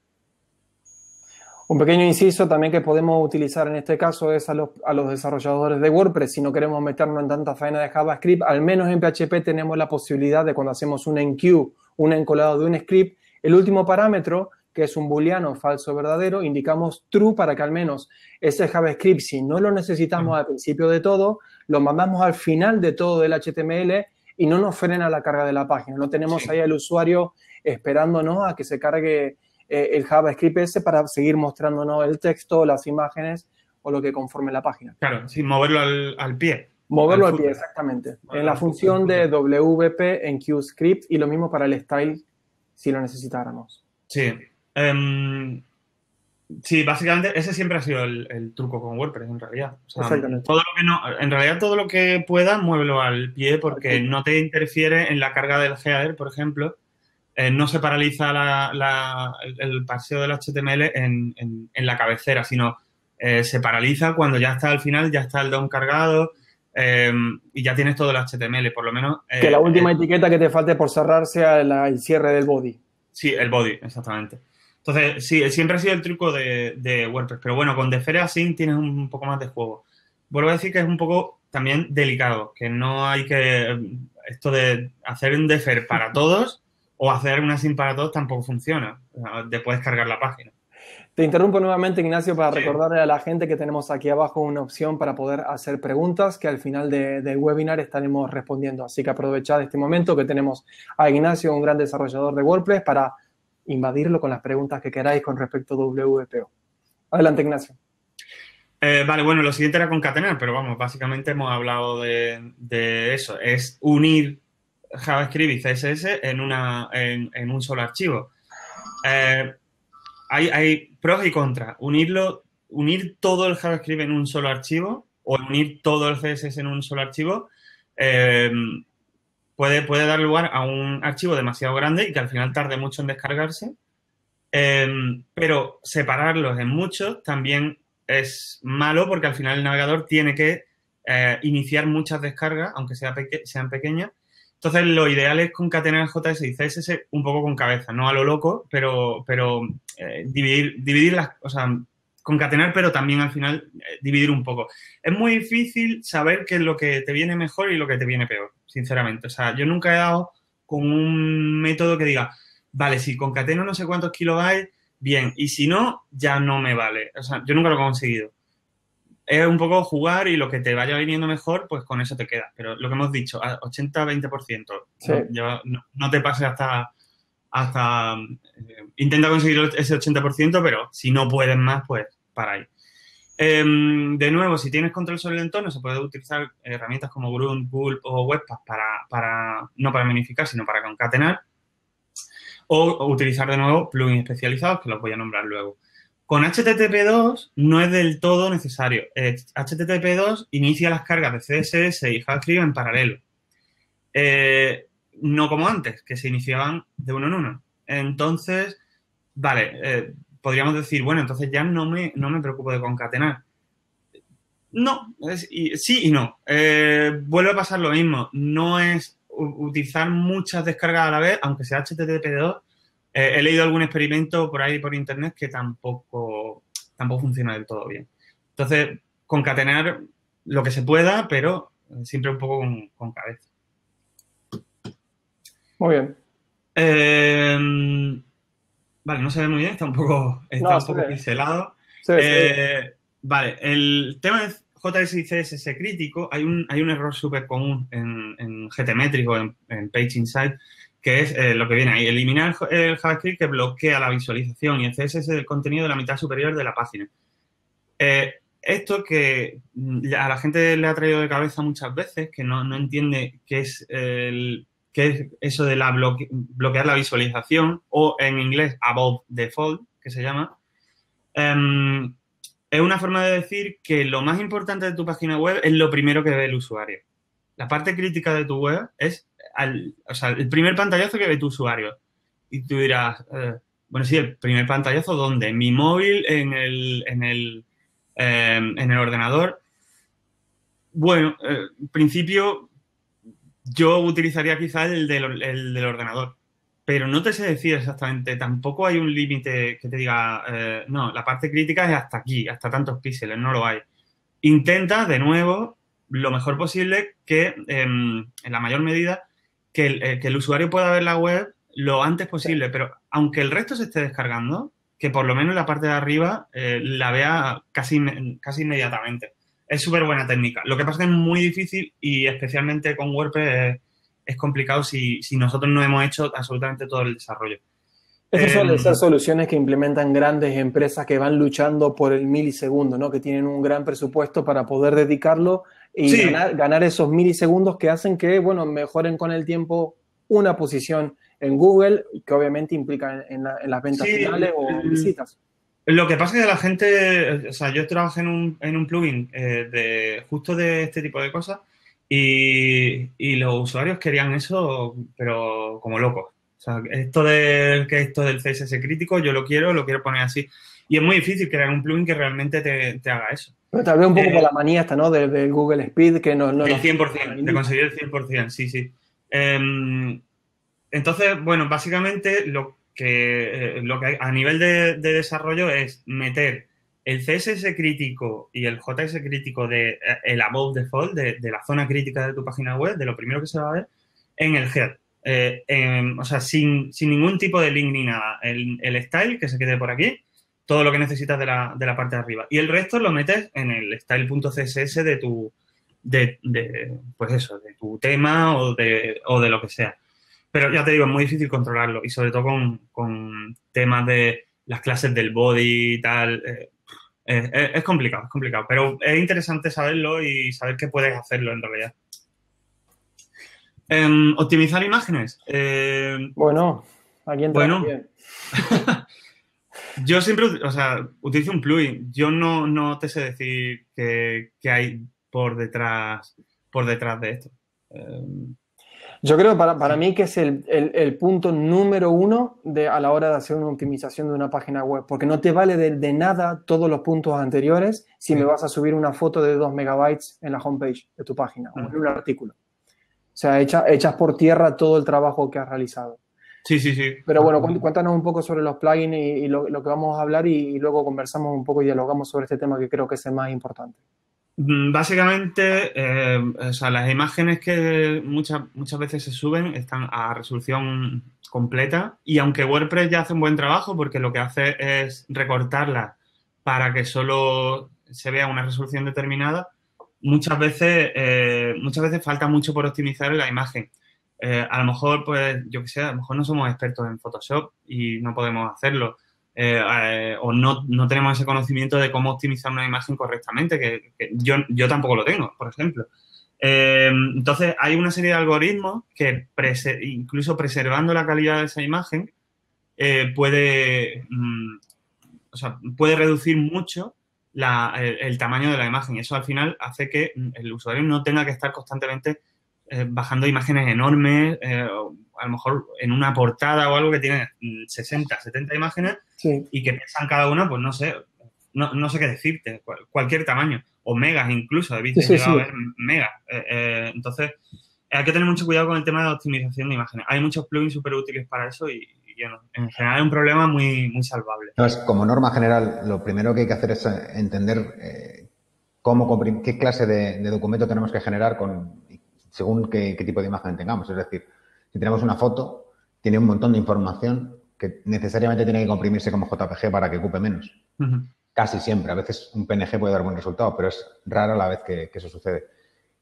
Un pequeño inciso también que podemos utilizar en este caso es a los, a los desarrolladores de WordPress. Si no queremos meternos en tanta faena de JavaScript, al menos en P H P tenemos la posibilidad de, cuando hacemos un enqueue, un encolado de un script, el último parámetro, que es un booleano falso verdadero, indicamos true para que al menos ese JavaScript, si no lo necesitamos, sí, al principio de todo, lo mandamos al final de todo del H T M L y no nos frena la carga de la página. No tenemos, sí, ahí al usuario esperándonos a que se cargue eh, el JavaScript ese para seguir mostrándonos el texto, las imágenes o lo que conforme la página. Claro, sin moverlo al, al pie. Moverlo al, al pie, exactamente. Moverlo en la función de W P en QScript, y lo mismo para el style si lo necesitáramos. Sí. Um, sí, básicamente ese siempre ha sido el, el truco con WordPress, en realidad. O sea, exactamente. Todo lo que no, en realidad todo lo que puedas, muévelo al pie, porque sí, no te interfiere en la carga del header, por ejemplo. Eh, no se paraliza la, la, el, el parseo del H T M L en, en, en la cabecera, sino eh, se paraliza cuando ya está al final, ya está el D O M cargado eh, y ya tienes todo el H T M L, por lo menos. Eh, que la última eh, etiqueta que te falte por cerrar sea la, el cierre del body. Sí, el body, exactamente. Entonces, sí, siempre ha sido el truco de, de WordPress. Pero bueno, con defer async tienes un poco más de juego. Vuelvo a decir que es un poco también delicado, que no hay que... Esto de hacer un defer para todos o hacer un async para todos tampoco funciona. Te puedes cargar la página. Te interrumpo nuevamente, Ignacio, para, sí, recordarle a la gente que tenemos aquí abajo una opción para poder hacer preguntas que al final de, del webinar estaremos respondiendo. Así que aprovechad este momento que tenemos a Ignacio, un gran desarrollador de WordPress, para... invadirlo con las preguntas que queráis con respecto a W P O. Adelante, Ignacio. Eh, vale, bueno, lo siguiente era concatenar, pero vamos, básicamente hemos hablado de, de eso. Es unir JavaScript y C S S en, una, en, en un solo archivo. Eh, hay, hay pros y contras. Unirlo, unir todo el JavaScript en un solo archivo o unir todo el C S S en un solo archivo eh, Puede, puede dar lugar a un archivo demasiado grande y que al final tarde mucho en descargarse. Eh, pero separarlos en muchos también es malo porque al final el navegador tiene que eh, iniciar muchas descargas, aunque sea peque- sean pequeñas. Entonces, lo ideal es concatenar J S y C S S un poco con cabeza, no a lo loco, pero, pero eh, dividir, dividir las... O sea, concatenar, pero también al final eh, dividir un poco. Es muy difícil saber qué es lo que te viene mejor y lo que te viene peor, sinceramente. O sea, yo nunca he dado con un método que diga, vale, si concateno no sé cuántos kilobytes, bien, y si no, ya no me vale. O sea, yo nunca lo he conseguido. es un poco jugar y lo que te vaya viniendo mejor, pues con eso te quedas. Pero lo que hemos dicho, ochenta a veinte por ciento. Sí. No, no, no te pases hasta... hasta eh, intenta conseguir ese ochenta por ciento, pero si no puedes más, pues para ahí. Eh, de nuevo, si tienes control sobre el entorno, se puede utilizar herramientas como Grunt, Gulp o Webpack para, para, no para minificar, sino para concatenar. O, o utilizar, de nuevo, plugins especializados, que los voy a nombrar luego. Con H T T P dos no es del todo necesario. Eh, H T T P dos inicia las cargas de C S S y JavaScript en paralelo. Eh, no como antes, que se iniciaban de uno en uno. Entonces, vale, eh, podríamos decir, bueno, entonces ya no me, no me preocupo de concatenar. No, es, y, sí y no. Eh, vuelve a pasar lo mismo. No es utilizar muchas descargas a la vez, aunque sea H T T P dos. Eh, he leído algún experimento por ahí por internet que tampoco, tampoco funciona del todo bien. Entonces, concatenar lo que se pueda, pero siempre un poco con, con cabeza. Muy bien. Eh, vale, no se ve muy bien, está un poco, está no, un poco pincelado. Sí, eh, sí. Vale, el tema de J S y C S S crítico, hay un, hay un error súper común en, en GTmetrix o en, en Page Insights, que es eh, lo que viene ahí, eliminar el JavaScript que bloquea la visualización y el C S S del contenido de la mitad superior de la página. Eh, esto que a la gente le ha traído de cabeza muchas veces, que no, no entiende qué es, el, qué es eso de la bloque, bloquear la visualización, o en inglés, above default, que se llama. Um, es una forma de decir que lo más importante de tu página web es lo primero que ve el usuario. La parte crítica de tu web es... Al, o sea, el primer pantallazo que ve tu usuario. Y tú dirás, eh, bueno, sí, el primer pantallazo, ¿dónde? ¿En mi móvil? ¿En el, en el, eh, en el ordenador? Bueno, eh, en principio yo utilizaría quizás el del, el del ordenador, pero no te sé decir exactamente, tampoco hay un límite que te diga, eh, no, la parte crítica es hasta aquí, hasta tantos píxeles, no lo hay. Intenta, de nuevo, lo mejor posible que, eh, en la mayor medida, Que el, que el usuario pueda ver la web lo antes posible, pero aunque el resto se esté descargando, que por lo menos la parte de arriba eh, la vea casi, casi inmediatamente. Es súper buena técnica. Lo que pasa es que es muy difícil y especialmente con WordPress es, es complicado si, si nosotros no hemos hecho absolutamente todo el desarrollo. Esas eh, suelen ser soluciones que implementan grandes empresas que van luchando por el milisegundo, ¿no? Que tienen un gran presupuesto para poder dedicarlo y sí. ganar, ganar esos milisegundos que hacen que, bueno, mejoren con el tiempo una posición en Google, que obviamente implica en, la, en las ventas sí, finales o en visitas. Lo que pasa es que la gente, o sea, yo trabajé en un, en un plugin eh, de, justo de este tipo de cosas y, y los usuarios querían eso, pero como locos. O sea, esto del, que esto del C S S crítico, yo lo quiero, lo quiero poner así. Y es muy difícil crear un plugin que realmente te, te haga eso. Pero tal vez un poco eh, por la manía esta, ¿no? Del de Google Speed, que no... no el cien por ciento, nos... de conseguir el cien por ciento, sí, sí. Eh, entonces, bueno, básicamente lo que, eh, lo que hay a nivel de, de desarrollo es meter el C S S crítico y el J S crítico de el above default, de, de la zona crítica de tu página web, de lo primero que se va a ver, en el head. Eh, en, o sea, sin, sin ningún tipo de link ni nada. El, el style, que se quede por aquí, todo lo que necesitas de la, de la parte de arriba. Y el resto lo metes en el style.css de tu, de, de, pues eso, de tu tema o de, o de lo que sea. Pero ya te digo, es muy difícil controlarlo y sobre todo con, con temas de las clases del body y tal. Eh, eh, es complicado, es complicado. Pero es interesante saberlo y saber que puedes hacerlo en realidad. Eh, ¿Optimizar imágenes? Eh, bueno, aquí entra bueno. bien. Yo siempre, o sea, utilizo un plugin. Yo no, no te sé decir qué, qué hay por detrás, por detrás de esto. Um, Yo creo para, para sí. mí que es el, el, el punto número uno de, a la hora de hacer una optimización de una página web, porque no te vale de, de nada todos los puntos anteriores si sí. me vas a subir una foto de dos megabytes en la homepage de tu página uh-huh. o en un artículo. O sea, echa, echas por tierra todo el trabajo que has realizado. Sí, sí, sí. Pero bueno, cuéntanos un poco sobre los plugins y, y lo, lo que vamos a hablar y, y luego conversamos un poco y dialogamos sobre este tema que creo que es el más importante. Básicamente, eh, o sea, las imágenes que muchas, muchas veces se suben están a resolución completa y aunque WordPress ya hace un buen trabajo porque lo que hace es recortarlas para que solo se vea una resolución determinada, muchas veces, eh, muchas veces falta mucho por optimizar en la imagen. Eh, a lo mejor, pues, yo qué sé, a lo mejor no somos expertos en Photoshop y no podemos hacerlo. Eh, eh, o no, no tenemos ese conocimiento de cómo optimizar una imagen correctamente, que, que yo, yo tampoco lo tengo, por ejemplo. Eh, entonces, hay una serie de algoritmos que, prese- incluso preservando la calidad de esa imagen, eh, puede, mm, o sea, puede reducir mucho la, el, el tamaño de la imagen. Eso, al final, hace que el usuario no tenga que estar constantemente eh, bajando imágenes enormes, eh, a lo mejor en una portada o algo que tiene sesenta, setenta imágenes, sí, y que pesan cada una, pues no sé, no, no sé qué decirte, cual, cualquier tamaño. O megas incluso, habéis llegado sí, sí, sí. a ver megas. Eh, eh, entonces, hay que tener mucho cuidado con el tema de optimización de imágenes. Hay muchos plugins súper útiles para eso y, y en general es un problema muy, muy salvable. No, es como norma general, lo primero que hay que hacer es entender eh, cómo qué clase de, de documento tenemos que generar con según qué, qué tipo de imagen tengamos. Es decir, si tenemos una foto, tiene un montón de información que necesariamente tiene que comprimirse como J P G para que ocupe menos. Uh-huh. Casi siempre. A veces un P N G puede dar buen resultado, pero es rara la vez que, que eso sucede.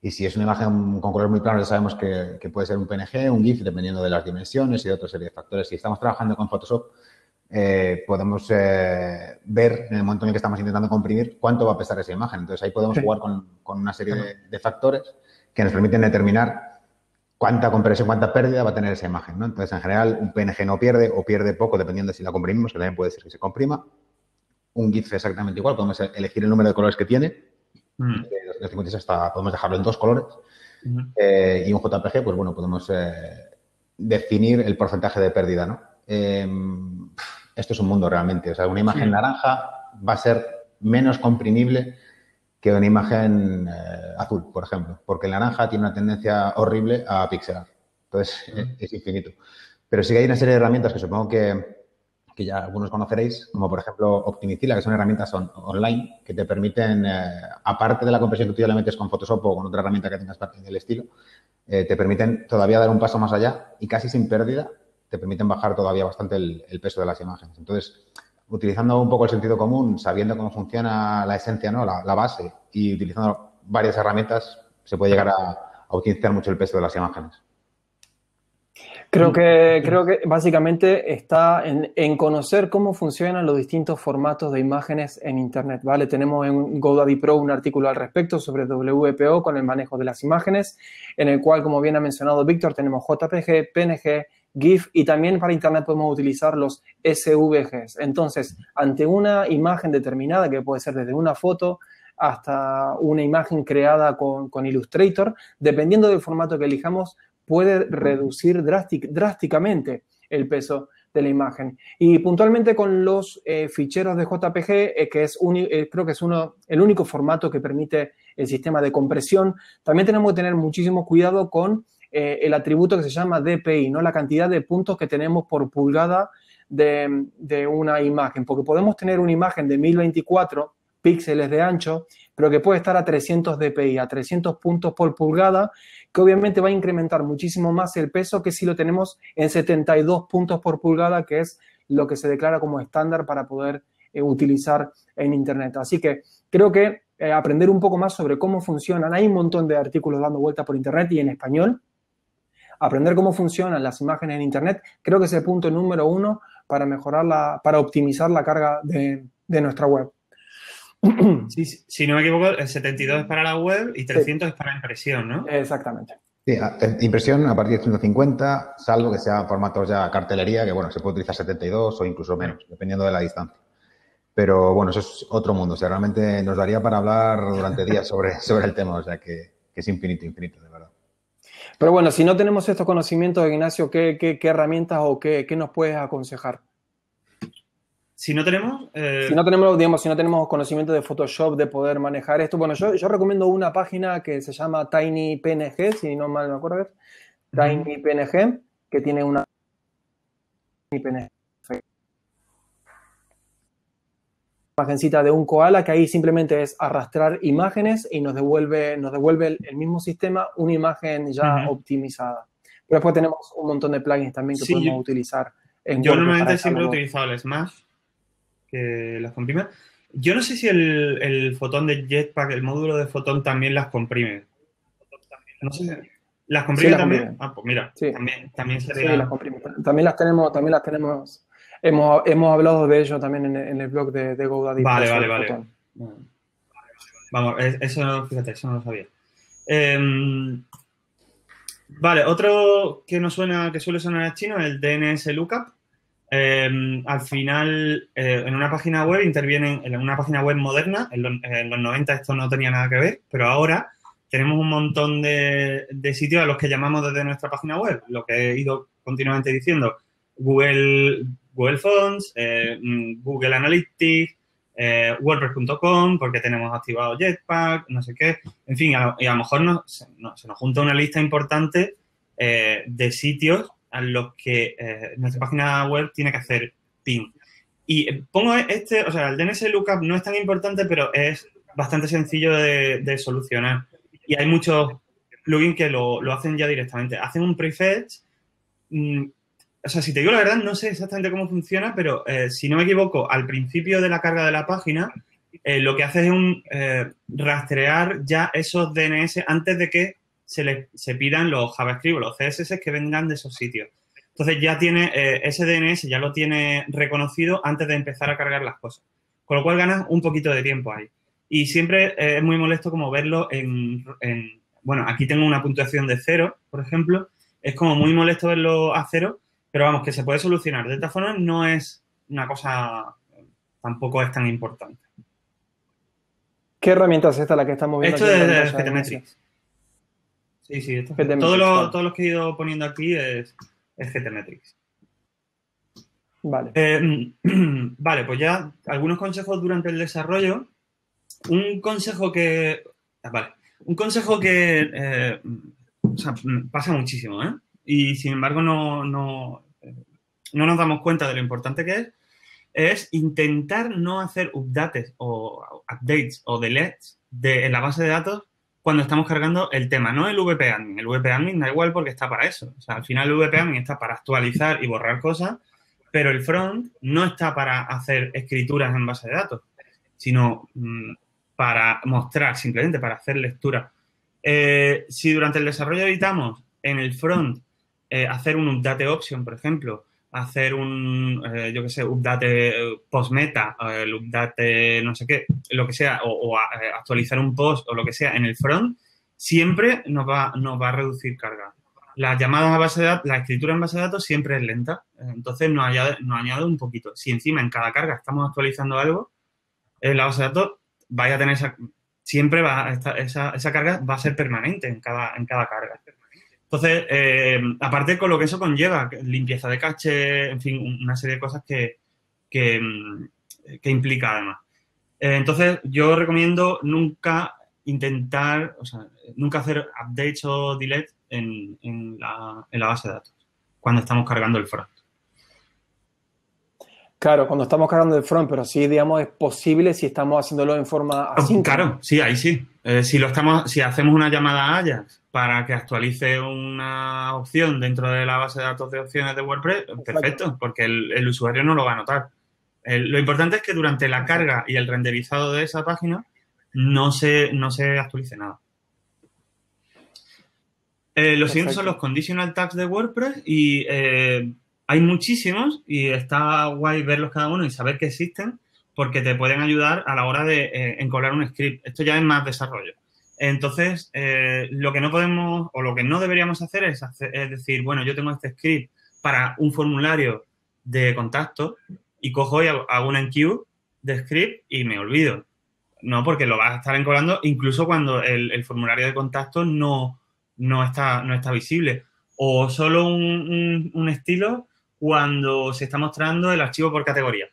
Y si es una imagen con colores muy planos, ya sabemos que, que puede ser un P N G, un GIF, dependiendo de las dimensiones y de otra serie de factores. Si estamos trabajando con Photoshop, eh, podemos eh, ver en el momento en el que estamos intentando comprimir cuánto va a pesar esa imagen. Entonces, ahí podemos jugar con, con una serie de, de factores que nos permiten determinar cuánta compresión, cuánta pérdida va a tener esa imagen, ¿no? Entonces, en general, un P N G no pierde o pierde poco, dependiendo de si la comprimimos, que también puede ser que se comprima. Un GIF exactamente igual, podemos elegir el número de colores que tiene, mm. de cincuenta y seis hasta podemos dejarlo en dos colores. Mm. Eh, y un J P G, pues bueno, podemos eh, definir el porcentaje de pérdida, ¿no? Eh, esto es un mundo realmente. O sea, una imagen sí. naranja va a ser menos comprimible que una imagen eh, azul, por ejemplo, porque el naranja tiene una tendencia horrible a pixelar. Entonces, mm. es, es infinito. Pero sí que hay una serie de herramientas que supongo que que ya algunos conoceréis, como por ejemplo Optimizilla, que son herramientas on, online que te permiten, eh, aparte de la compresión que tú ya le metes con Photoshop o con otra herramienta que tengas del estilo, eh, te permiten todavía dar un paso más allá y casi sin pérdida te permiten bajar todavía bastante el, el peso de las imágenes. Entonces, utilizando un poco el sentido común, sabiendo cómo funciona la esencia, ¿no? la, la base, y utilizando varias herramientas, se puede llegar a, a optimizar mucho el peso de las imágenes. Creo que, creo que básicamente está en, en conocer cómo funcionan los distintos formatos de imágenes en Internet, ¿vale? Tenemos en GoDaddy Pro un artículo al respecto sobre W P O con el manejo de las imágenes, en el cual, como bien ha mencionado Víctor, tenemos J P G, P N G, GIF y también para Internet podemos utilizar los S V Gs. Entonces, ante una imagen determinada, que puede ser desde una foto hasta una imagen creada con, con Illustrator, dependiendo del formato que elijamos, puede reducir drástic, drásticamente el peso de la imagen. Y puntualmente con los eh, ficheros de J P G, eh, que es un, eh, creo que es uno, el único formato que permite el sistema de compresión, también tenemos que tener muchísimo cuidado con eh, el atributo que se llama D P I, ¿no? La cantidad de puntos que tenemos por pulgada de, de una imagen, porque podemos tener una imagen de mil veinticuatro píxeles de ancho, pero que puede estar a trescientos D P I, a trescientos puntos por pulgada, que obviamente va a incrementar muchísimo más el peso que si lo tenemos en setenta y dos puntos por pulgada, que es lo que se declara como estándar para poder eh, utilizar en Internet. Así que creo que eh, aprender un poco más sobre cómo funcionan. Hay un montón de artículos dando vueltas por Internet y en español. Aprender cómo funcionan las imágenes en Internet, creo que es el punto número uno para mejorar la, para optimizar la carga de, de nuestra web. Sí, si no me equivoco, el setenta y dos es para la web y trescientos sí. es para impresión, ¿no? Exactamente. Sí, impresión a partir de ciento cincuenta, salvo que sea formatos ya cartelería, que bueno, se puede utilizar setenta y dos o incluso menos, dependiendo de la distancia. Pero bueno, eso es otro mundo. O sea, realmente nos daría para hablar durante días sobre, sobre el tema, o sea, que, que es infinito, infinito, de verdad. Pero bueno, si no tenemos estos conocimientos, Ignacio, ¿qué, qué, qué herramientas o qué, qué nos puedes aconsejar? Si no tenemos... Eh... Si no tenemos, digamos, si no tenemos conocimiento de Photoshop, de poder manejar esto, bueno, yo, yo recomiendo una página que se llama Tiny P N G, si no mal me acuerdo, Tiny P N G, que tiene una... imagencita de un koala, que ahí simplemente es arrastrar imágenes y nos devuelve, nos devuelve el, el mismo sistema una imagen ya uh-huh. optimizada. Pero después tenemos un montón de plugins también que sí, podemos yo, utilizar. En yo normalmente siempre he utilizado el Smash, que las comprime, Yo no sé si el, el Photon de Jetpack, el módulo de Photon también las comprime. No sé si... ¿Las comprime sí, las también? Comprime. Ah, pues mira, sí. también, también sería... Sí, las comprime. También las tenemos, también las tenemos... Hemos, hemos hablado de ello también en, en el blog de, de GoDaddy. Vale, vale, vale. Vale, vale. Vamos, eso, fíjate, eso no lo sabía. Eh, vale, otro que no suena, que suele sonar en chino, el D N S Lookup. Eh, al final, eh, en una página web intervienen, en una página web moderna, en los, en los noventa esto no tenía nada que ver, pero ahora... Tenemos un montón de, de sitios a los que llamamos desde nuestra página web, lo que he ido continuamente diciendo. Google, Google Fonts, eh, Google Analytics, eh, WordPress punto com, porque tenemos activado Jetpack, no sé qué. En fin, a, y a lo mejor nos, no, se nos junta una lista importante eh, de sitios a los que eh, nuestra página web tiene que hacer ping. Y pongo este, o sea, el D N S Lookup no es tan importante, pero es bastante sencillo de, de solucionar. Y hay muchos plugins que lo, lo hacen ya directamente. Hacen un prefetch. Mm, o sea, si te digo la verdad, no sé exactamente cómo funciona, pero eh, si no me equivoco, al principio de la carga de la página, eh, lo que hace es un eh, rastrear ya esos D N S antes de que se, les, se pidan los JavaScript o los C S S que vengan de esos sitios. Entonces, ya tiene eh, ese D N S, ya lo tiene reconocido antes de empezar a cargar las cosas. Con lo cual, ganas un poquito de tiempo ahí. Y siempre eh, es muy molesto como verlo en, en... Bueno, aquí tengo una puntuación de cero, por ejemplo. Es como muy molesto verlo a cero, pero vamos, que se puede solucionar. De esta forma no es una cosa... Tampoco es tan importante. ¿Qué herramienta es esta la que estamos viendo? Esto aquí es de GTmetrix. Sí, sí. Esto es todos, los, todos los que he ido poniendo aquí es, es GTmetrix. Vale. Eh, vale, pues ya algunos consejos durante el desarrollo. Un consejo que, vale, un consejo que eh, o sea, pasa muchísimo, ¿eh? Y sin embargo no, no, no nos damos cuenta de lo importante que es, es intentar no hacer updates o updates o deletes de, en la base de datos cuando estamos cargando el tema, no el W P Admin. El W P Admin da igual porque está para eso. O sea, al final el W P Admin está para actualizar y borrar cosas, pero el front no está para hacer escrituras en base de datos, sino mmm, para mostrar, simplemente para hacer lectura. Eh, si durante el desarrollo editamos en el front eh, hacer un update option, por ejemplo, hacer un, eh, yo qué sé, update post-meta, el update no sé qué, lo que sea, o, o a, actualizar un post o lo que sea en el front, siempre nos va, nos va a reducir carga. Las llamadas a base de datos, la escritura en base de datos siempre es lenta, entonces nos añade, nos añade un poquito. Si encima en cada carga estamos actualizando algo, en la base de datos, vais a tener esa, siempre va a estar, esa, esa carga va a ser permanente en cada, en cada carga. Entonces, eh, aparte con lo que eso conlleva, limpieza de caché, en fin, una serie de cosas que, que, que implica además. Eh, entonces, yo recomiendo nunca intentar, o sea, nunca hacer updates o delete en, en, la, en la base de datos cuando estamos cargando el front. Claro, cuando estamos cargando el front, pero sí, digamos, es posible si estamos haciéndolo en forma asíncrona. Claro, sí, ahí sí. Eh, si lo estamos, si hacemos una llamada a AJAX para que actualice una opción dentro de la base de datos de opciones de WordPress, exacto. Perfecto, porque el, el usuario no lo va a notar. El, lo importante es que durante la carga y el renderizado de esa página no se, no se actualice nada. Eh, los siguientes son los conditional tags de WordPress y... Eh, hay muchísimos y está guay verlos cada uno y saber que existen porque te pueden ayudar a la hora de eh, encobrar un script. Esto ya es más desarrollo. Entonces, eh, lo que no podemos o lo que no deberíamos hacer es, hacer es decir, bueno, yo tengo este script para un formulario de contacto y cojo y hago una enqueue de script y me olvido. No, porque lo vas a estar encobrando incluso cuando el, el formulario de contacto no, no, está, no está visible. O solo un, un, un estilo... cuando se está mostrando el archivo por categorías.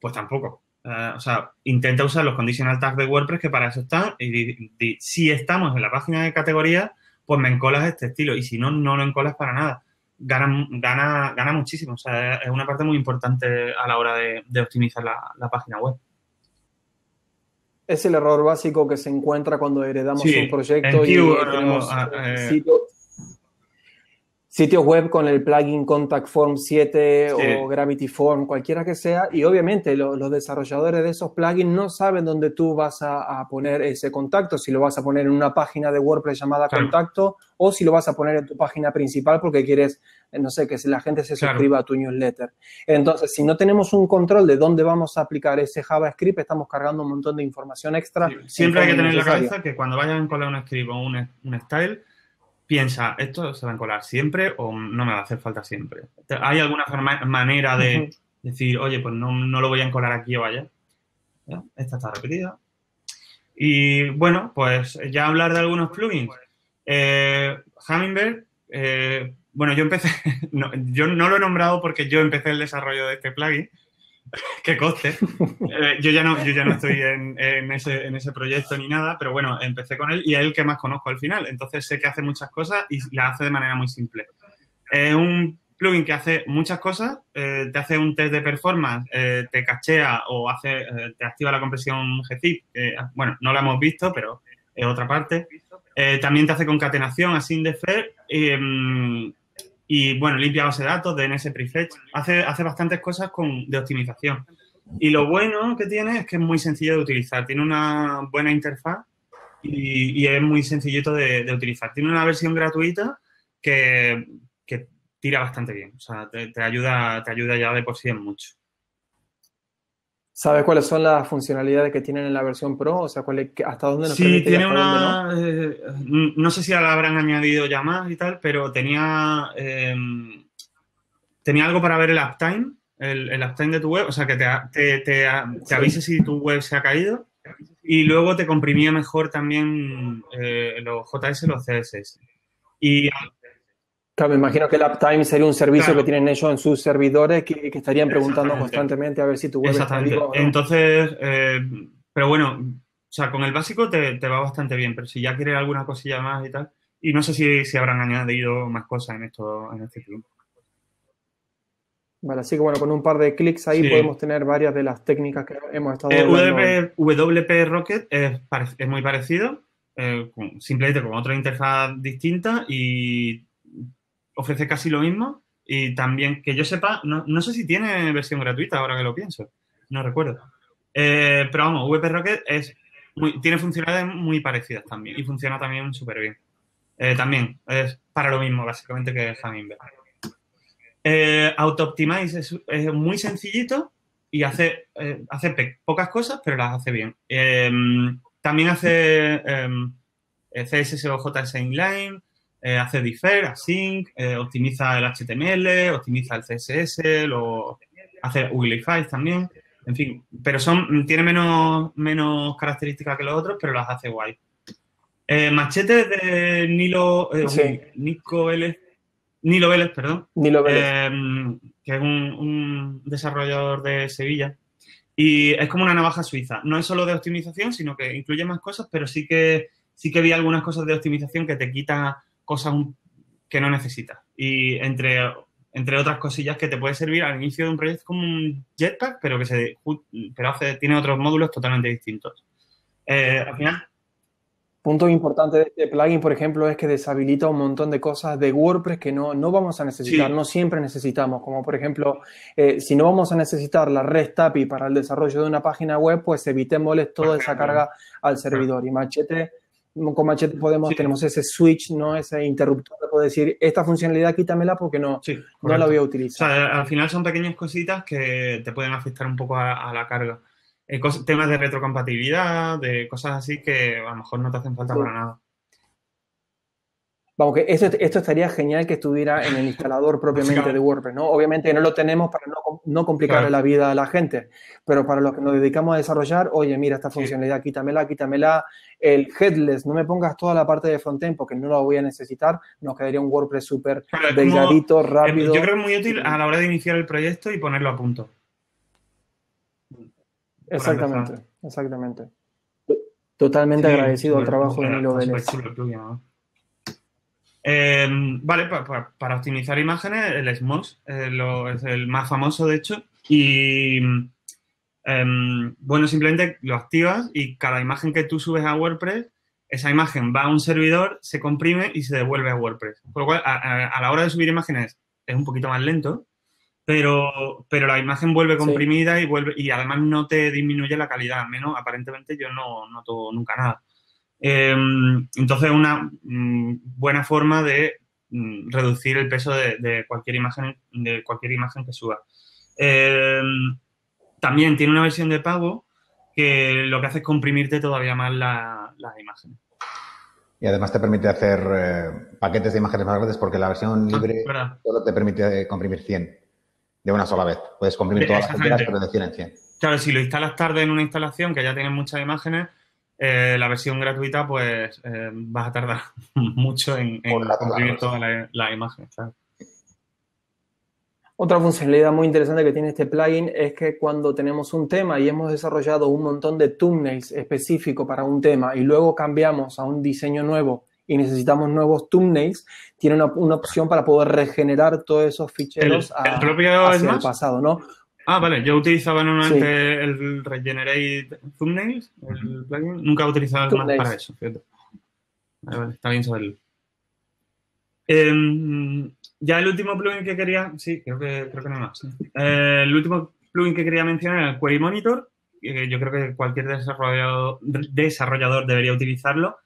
Pues tampoco. Eh, o sea, intenta usar los conditional tags de WordPress que para eso están. Y, y si estamos en la página de categorías, pues me encolas este estilo. Y si no, no lo encolas para nada. Gana, gana, gana muchísimo. O sea, es una parte muy importante a la hora de, de optimizar la, la página web. Es el error básico que se encuentra cuando heredamos sí, un proyecto y tenemos... Eh, sitios web con el plugin Contact Form siete, sí, o Gravity Form, cualquiera que sea, y obviamente lo, los desarrolladores de esos plugins no saben dónde tú vas a, a poner ese contacto, si lo vas a poner en una página de WordPress llamada, claro, contacto, o si lo vas a poner en tu página principal porque quieres, no sé, que la gente se suscriba, claro, a tu newsletter. Entonces, si no tenemos un control de dónde vamos a aplicar ese JavaScript, estamos cargando un montón de información extra. Sí, siempre hay que tener en la cabeza que cuando vayan a encolar un script o un, un style, piensa, ¿esto se va a encolar siempre o no me va a hacer falta siempre? ¿Hay alguna forma, manera de, uh-huh, decir, oye, pues no, no lo voy a encolar aquí o allá? ¿Ya? Esta está repetida. Y, bueno, pues ya hablar de algunos plugins. Eh, Hummingbird, eh, bueno, yo empecé, no, yo no lo he nombrado porque yo empecé el desarrollo de este plugin, que coste. Eh, yo, ya no, yo ya no estoy en, en, ese, en ese proyecto ni nada, pero bueno, empecé con él y es el que más conozco al final. Entonces, sé que hace muchas cosas y las hace de manera muy simple. Es eh, un plugin que hace muchas cosas, eh, te hace un test de performance, eh, te cachea o hace, eh, te activa la compresión gzip. Eh, bueno, no la hemos visto, pero es otra parte. Eh, también te hace concatenación, así de fair, eh, y, bueno, limpia base de datos, D N S prefetch. Hace, hace bastantes cosas con, de optimización. Y lo bueno que tiene es que es muy sencillo de utilizar. Tiene una buena interfaz y, y es muy sencillito de, de utilizar. Tiene una versión gratuita que, que tira bastante bien. O sea, te, te, ayuda, te ayuda ya de por sí en mucho. ¿Sabes cuáles son las funcionalidades que tienen en la versión Pro? O sea, ¿cuál es, ¿hasta dónde nos sí, permite? Sí, tiene una... No? Eh, no sé si la habrán añadido ya más y tal, pero tenía eh, tenía algo para ver el uptime, el, el uptime de tu web. O sea, que te, te, te, te avise, sí, si tu web se ha caído. Y luego te comprimía mejor también eh, los J S, los C S S. Y... Claro, me imagino que el uptime sería un servicio, claro, que tienen ellos en sus servidores que, que estarían preguntando constantemente a ver si tu web está viva o no. Entonces, eh, pero bueno, o sea, con el básico te, te va bastante bien, pero si ya quieres alguna cosilla más y tal, y no sé si, si habrán añadido más cosas en esto, en este tiempo. Vale, así que bueno, con un par de clics ahí, sí, podemos tener varias de las técnicas que hemos estado eh, hablando. W P Rocket es, es muy parecido, eh, con, simplemente con otra interfaz distinta y... ofrece casi lo mismo y también, que yo sepa, no, no sé si tiene versión gratuita ahora que lo pienso, no recuerdo. Eh, pero vamos, W P Rocket es muy, tiene funcionalidades muy parecidas también y funciona también súper bien. Eh, también es para lo mismo básicamente que Hummingbird. Eh, Auto-Optimize es, es muy sencillito y hace, eh, hace pocas cosas, pero las hace bien. Eh, también hace eh, C S S o J S Inline. Eh, hace defer, async, eh, optimiza el H T M L, optimiza el C S S, lo, hace Uglifies también, en fin, pero son, tiene menos, menos características que los otros, pero las hace guay. Eh, Machete de Nilo, eh, sí. Nico Vélez, Nilo Vélez, perdón, Nilo Vélez. Eh, que es un, un desarrollador de Sevilla y es como una navaja suiza, no es solo de optimización, sino que incluye más cosas, pero sí que, sí que vi algunas cosas de optimización que te quitan cosas que no necesitas. Y entre, entre otras cosillas que te puede servir al inicio de un proyecto como un Jetpack, pero que se pero hace, tiene otros módulos totalmente distintos. Eh, al final... Punto importante de este plugin, por ejemplo, es que deshabilita un montón de cosas de WordPress que no, no vamos a necesitar, sí, no siempre necesitamos. Como, por ejemplo, eh, si no vamos a necesitar la REST A P I para el desarrollo de una página web, pues evitémosles toda ejemplo, esa carga al servidor. Y Machete... Con Machete podemos, sí, tenemos ese switch, ¿no? Ese interruptor de poder decir, esta funcionalidad quítamela porque no, sí, no la voy a utilizar. O sea, al final son pequeñas cositas que te pueden afectar un poco a, a la carga. Eh, cosas, temas de retrocompatibilidad, de cosas así que a lo mejor no te hacen falta, sí, para nada. Vamos, que esto, esto estaría genial que estuviera en el instalador propiamente, claro, de WordPress, ¿no? Obviamente no lo tenemos para no, no complicarle, claro, la vida a la gente, pero para los que nos dedicamos a desarrollar, oye, mira, esta funcionalidad, sí, quítamela, quítamela, el headless, no me pongas toda la parte de frontend porque no la voy a necesitar, nos quedaría un WordPress súper delgadito, rápido. Yo creo que es muy útil a la hora de iniciar el proyecto y ponerlo a punto. Exactamente, exactamente. Totalmente, sí, agradecido al trabajo de Nilo Vélez. Eh, vale, pa, pa, para optimizar imágenes, el Smos eh, lo, es el más famoso, de hecho, y eh, bueno, simplemente lo activas y cada imagen que tú subes a WordPress esa imagen va a un servidor, se comprime y se devuelve a WordPress. Por lo cual, a, a, a la hora de subir imágenes es un poquito más lento, pero, pero la imagen vuelve comprimida, sí, y vuelve, y además no te disminuye la calidad, al menos aparentemente yo no noto nunca nada. Eh, entonces, una mm, buena forma de mm, reducir el peso de, de cualquier imagen de cualquier imagen que suba. Eh, también tiene una versión de pago que lo que hace es comprimirte todavía más la, las imágenes. Y además te permite hacer eh, paquetes de imágenes más grandes, porque la versión libre ah, solo te permite comprimir cien de una sola vez. Puedes comprimir todas las enteras, pero de cien en cien. Claro, si lo instalas tarde en una instalación que ya tiene muchas imágenes, eh, la versión gratuita, pues eh, vas a tardar mucho en, en la comprimir la todas las la imágenes, claro. Otra funcionalidad muy interesante que tiene este plugin es que cuando tenemos un tema y hemos desarrollado un montón de thumbnails específicos para un tema y luego cambiamos a un diseño nuevo y necesitamos nuevos thumbnails, tiene una, una opción para poder regenerar todos esos ficheros el, a, el propio hacia el pasado, ¿no? Ah, vale. Yo utilizaba normalmente sí. el Regenerate Thumbnails, el plugin. Nunca he utilizado el más para eso, ¿cierto? Vale, vale. Está bien saberlo. Eh, Ya el último plugin que quería... Sí, creo que, creo que no hay más. Eh, el último plugin que quería mencionar era el Query Monitor, que yo creo que cualquier desarrollador, desarrollador debería utilizarlo.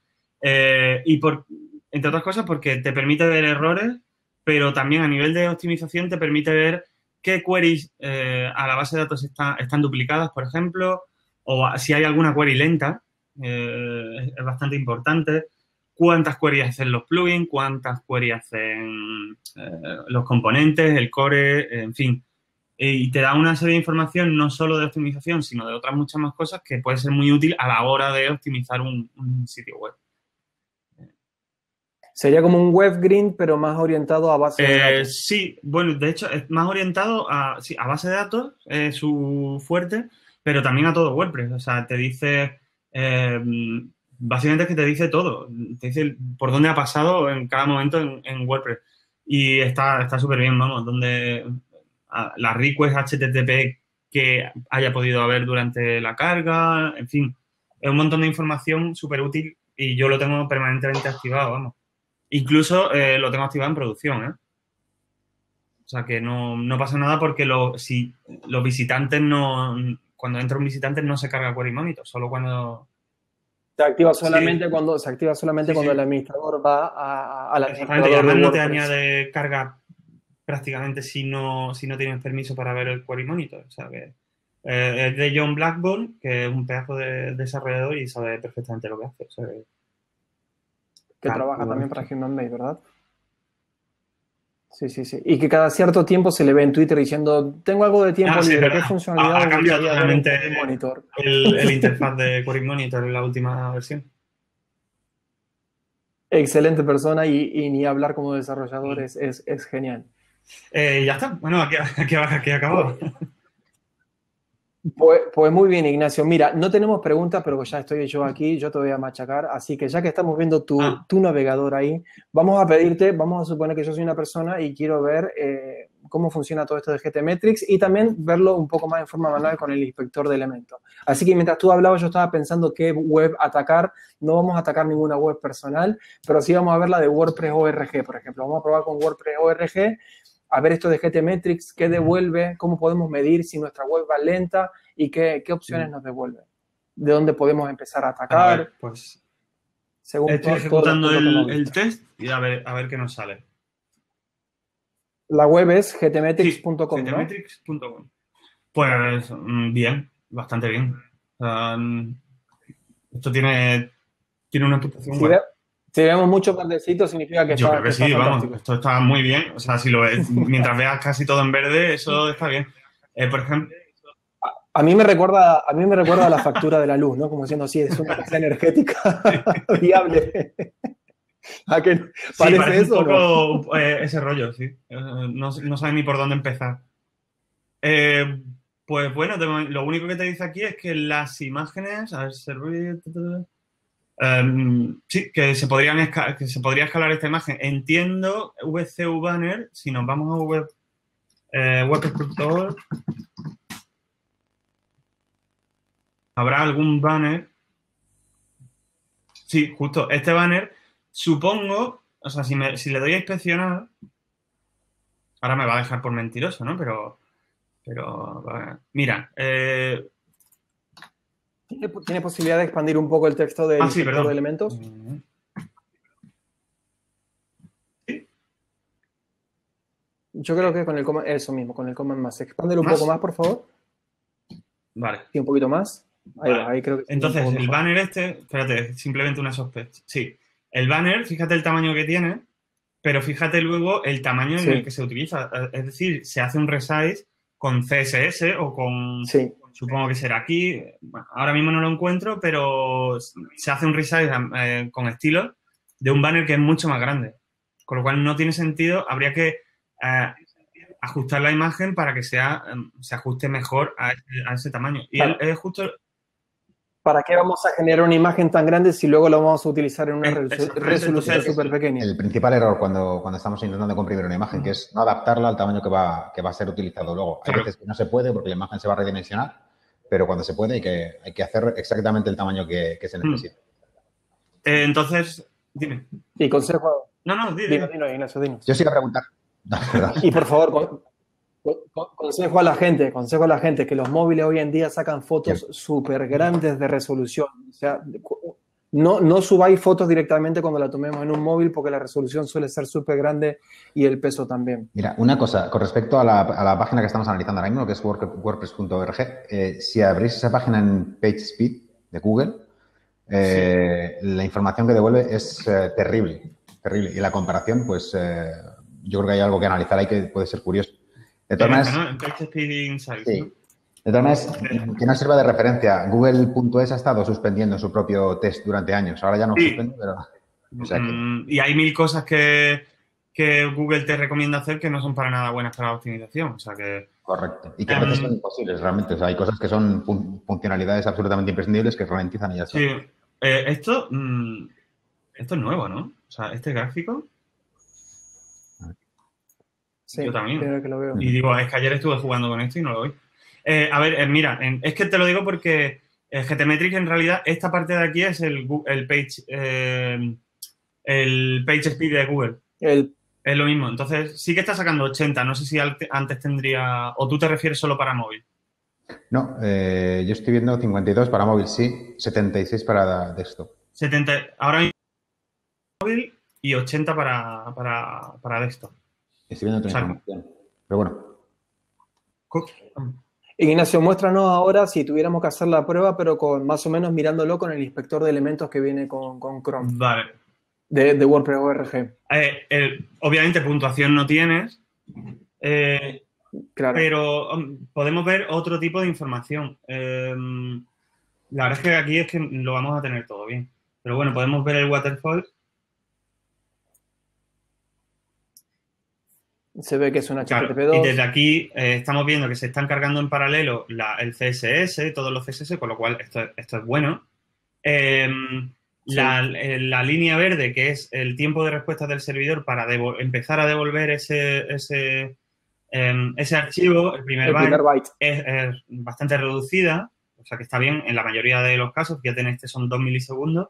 Eh, y por, entre otras cosas, porque te permite ver errores, pero también a nivel de optimización te permite ver qué queries eh, a la base de datos está, están duplicadas, por ejemplo, o si hay alguna query lenta. Eh, es bastante importante. Cuántas queries hacen los plugins, cuántas queries hacen eh, los componentes, el core, en fin. Y te da una serie de información no solo de optimización, sino de otras muchas más cosas que puede ser muy útil a la hora de optimizar un, un sitio web. ¿Sería como un WebGrind, pero más orientado a base eh, de datos? Sí, bueno, de hecho, es más orientado a, sí, a base de datos, eh, su fuerte, pero también a todo WordPress. O sea, te dice... Eh, Básicamente es que te dice todo, te dice por dónde ha pasado en cada momento en, en WordPress. Y está está súper bien, vamos, donde a, la request H T T P que haya podido haber durante la carga, en fin. Es un montón de información súper útil y yo lo tengo permanentemente activado, vamos. Incluso eh, lo tengo activado en producción, ¿eh? O sea, que no, no pasa nada porque lo, si los visitantes no... Cuando entra un visitante no se carga Query Monitor, solo cuando... Se activa solamente sí. cuando se activa solamente sí, cuando sí. el administrador va a, a la administradora. Además no te añade carga prácticamente si no, si no tienes permiso para ver el Query Monitor. O sea, que, eh, es de John Blackburn, que es un pedazo de desarrollador y sabe perfectamente lo que hace. O sea, que claro, trabaja también para Human Made, ¿verdad? Sí, sí, sí. Y que cada cierto tiempo se le ve en Twitter diciendo, tengo algo de tiempo ah, libre, sí, ¿qué funcionalidad? Ha, ha cambiado totalmente el, monitor? el, el interfaz de Query Monitor en la última versión. Excelente persona y, y ni hablar como desarrollador sí. es, es, es genial. Eh, ya está. Bueno, aquí, aquí, aquí acabó. Pues, pues muy bien, Ignacio. Mira, no tenemos preguntas, pero ya estoy yo aquí, yo te voy a machacar. Así que ya que estamos viendo tu, ah. tu navegador ahí, vamos a pedirte, vamos a suponer que yo soy una persona y quiero ver eh, cómo funciona todo esto de GTmetrix y también verlo un poco más en forma manual con el inspector de elementos. Así que mientras tú hablabas, yo estaba pensando qué web atacar. No vamos a atacar ninguna web personal, pero sí vamos a ver la de WordPress punto org, por ejemplo. Vamos a probar con WordPress punto org. A ver esto de GTmetrix, qué devuelve, cómo podemos medir si nuestra web va lenta y qué, qué opciones nos devuelve. De dónde podemos empezar a atacar. A ver, pues, según estoy todo, ejecutando todo el, el test y a ver, a ver qué nos sale. La web es getmetrix punto com, sí, getmetrix punto com, ¿no? Pues bien, bastante bien. Um, esto tiene, tiene una aplicación web. Si vemos muchos verdecitos, significa que está... Yo creo que sí, vamos, esto está muy bien. O sea, si lo ves, mientras veas casi todo en verde, eso está bien. Eh, por ejemplo... A, a mí me recuerda a mí me recuerda a la factura de la luz, ¿no? Como diciendo, sí, es una cosa energética viable. ¿A que sí, parece, parece eso un poco ¿no? eh, ese rollo, sí. No, no sabes ni por dónde empezar. Eh, pues bueno, te, lo único que te dice aquí es que las imágenes... A ver, servir... Um, sí, que se, podrían que se podría escalar esta imagen. Entiendo V C U Banner, si nos vamos a web eh, webpack punto org, habrá algún banner. Sí, justo. Este banner, supongo, o sea, si, me, si le doy a inspeccionar, ahora me va a dejar por mentiroso, ¿no? Pero, pero mira. Eh... ¿Tiene, ¿Tiene posibilidad de expandir un poco el texto del ah, sí, sector de elementos? ¿Sí? Yo creo que con el command, eso mismo, con el command más. Expándelo un ¿Más? poco más, por favor. Vale. Sí, un poquito más. Ahí vale. va, ahí creo que Entonces, el mejor. banner este, espérate, simplemente una sospecha. Sí, el banner, fíjate el tamaño que tiene, pero fíjate luego el tamaño sí. en el que se utiliza. Es decir, se hace un resize con C S S o con, sí. supongo que será aquí, bueno, ahora mismo no lo encuentro, pero se hace un resize eh, con estilo de un banner que es mucho más grande. Con lo cual no tiene sentido, habría que... Eh, ajustar la imagen para que sea se ajuste mejor a, a ese tamaño. Y claro. es justo... ¿Para qué vamos a generar una imagen tan grande si luego la vamos a utilizar en una es, resolu es, resolución súper pequeña? El principal error cuando, cuando estamos intentando comprimir una imagen, uh-huh. que es no adaptarla al tamaño que va, que va a ser utilizado luego. Hay claro. veces que no se puede porque la imagen se va a redimensionar, pero cuando se puede hay que, hay que hacer exactamente el tamaño que, que se necesita. Uh-huh. eh, entonces, dime. ¿Y consejo? No, no, dime. Dino, dino, Ignacio, dino. Yo sí iba a preguntar. No, y por favor, con, con, consejo a la gente, consejo a la gente que los móviles hoy en día sacan fotos súper grandes de resolución. O sea, no, no subáis fotos directamente cuando la tomemos en un móvil porque la resolución suele ser súper grande y el peso también. Mira, una cosa, con respecto a la, a la página que estamos analizando ahora mismo, que es WordPress punto org, eh, si abrís esa página en PageSpeed de Google, eh, sí. la información que devuelve es eh, terrible, terrible. Y la comparación, pues... Eh, yo creo que hay algo que analizar ahí que puede ser curioso. De todas maneras, ¿no? sí. de todas maneras que no sirva de referencia, Google punto es ha estado suspendiendo su propio test durante años. Ahora ya no sí. suspende, pero... O sea que... Y hay mil cosas que, que Google te recomienda hacer que no son para nada buenas para la optimización. O sea que... Correcto. Y que a veces um... son imposibles realmente. O sea, hay cosas que son fun funcionalidades absolutamente imprescindibles que ralentizan y ya está. Sí. Eh, esto, mm, esto es nuevo, ¿no? O sea, este gráfico... Sí, yo también. Creo que lo veo. Y digo, es que ayer estuve jugando con esto y no lo vi. Eh, a ver, eh, mira, en, es que te lo digo porque eh, GTmetrix en realidad, esta parte de aquí es el, el page eh, el page speed de Google. El... Es lo mismo. Entonces, sí que está sacando ochenta. No sé si antes tendría... ¿O tú te refieres solo para móvil? No, eh, yo estoy viendo cincuenta y dos para móvil, sí. setenta y seis para desktop. setenta, ahora mismo móvil y ochenta para, para, para desktop. Estoy viendo otra información, pero bueno. Ignacio, muéstranos ahora si tuviéramos que hacer la prueba, pero con más o menos mirándolo con el inspector de elementos que viene con, con Chrome. Vale. De, de WordPress punto org. Eh, eh, obviamente puntuación no tienes, eh, claro. pero um, podemos ver otro tipo de información. Eh, la verdad es que aquí es que lo vamos a tener todo bien. Pero bueno, podemos ver el waterfall. Se ve que es una H T T P dos. Claro, y desde aquí eh, estamos viendo que se están cargando en paralelo la, el C S S, todos los C S S, con lo cual esto, esto es bueno. Eh, sí. la, eh, la línea verde, que es el tiempo de respuesta del servidor para empezar a devolver ese, ese, eh, ese archivo, el primer, el byte, primer byte. Es, es bastante reducida, o sea que está bien en la mayoría de los casos, fíjate en este son dos milisegundos.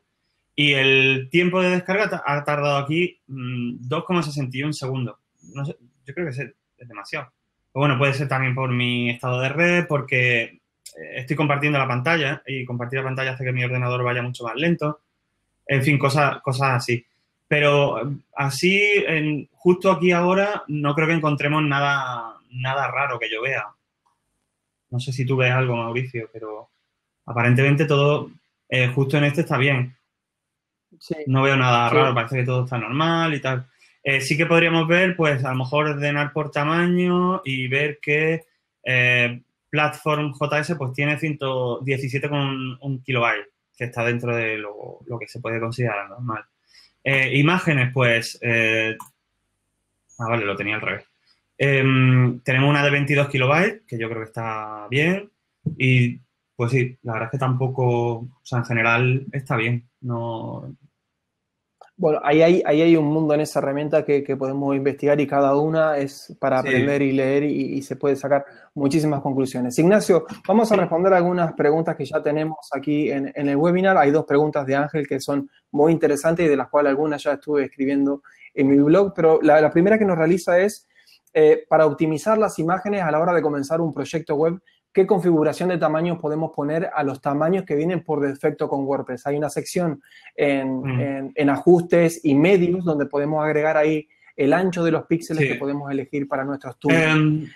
Y el tiempo de descarga ha tardado aquí mmm, dos coma sesenta y un segundos. No sé, yo creo que es, es demasiado. Pero bueno, puede ser también por mi estado de red, porque estoy compartiendo la pantalla y compartir la pantalla hace que mi ordenador vaya mucho más lento. En fin, cosas, cosas así. Pero así, en, justo aquí ahora, no creo que encontremos nada, nada raro que yo vea. No sé si tú ves algo, Mauricio, pero aparentemente todo eh, justo en este está bien. Sí. No veo nada sí. raro, parece que todo está normal y tal. Eh, sí que podríamos ver, pues, a lo mejor ordenar por tamaño y ver que eh, Platform J S, pues, tiene ciento diecisiete coma uno kilobytes, que está dentro de lo, lo que se puede considerar normal. Eh, imágenes, pues, eh, ah, vale, lo tenía al revés. Eh, tenemos una de veintidós kilobytes, que yo creo que está bien, y, pues, sí, la verdad es que tampoco, o sea, en general está bien, no... Bueno, ahí hay, ahí hay un mundo en esa herramienta que, que podemos investigar y cada una es para sí. aprender y leer y, y se puede sacar muchísimas conclusiones. Ignacio, vamos a responder algunas preguntas que ya tenemos aquí en, en el webinar. Hay dos preguntas de Ángel que son muy interesantes y de las cuales algunas ya estuve escribiendo en mi blog, pero la, la primera que nos realiza es eh, para optimizar las imágenes a la hora de comenzar un proyecto web, ¿qué configuración de tamaños podemos poner a los tamaños que vienen por defecto con WordPress? Hay una sección en, mm. en, en ajustes y medios donde podemos agregar ahí el ancho de los píxeles sí. que podemos elegir para nuestros tools. Um,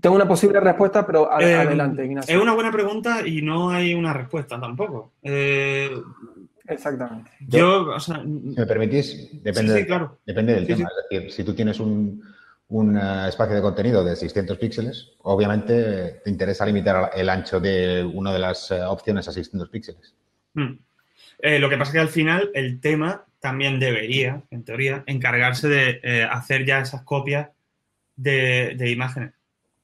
Tengo una posible respuesta, pero ad um, adelante, Ignacio. Es una buena pregunta y no hay una respuesta tampoco. Eh, Exactamente. Yo, yo, o sea, si me permitís, depende, sí, sí, claro. depende del sí, tema. Sí. Es decir, si tú tienes un... un espacio de contenido de seiscientos píxeles, obviamente te interesa limitar el ancho de una de las opciones a seiscientos píxeles. Hmm. Eh, lo que pasa es que al final el tema también debería, en teoría, encargarse de eh, hacer ya esas copias de, de imágenes.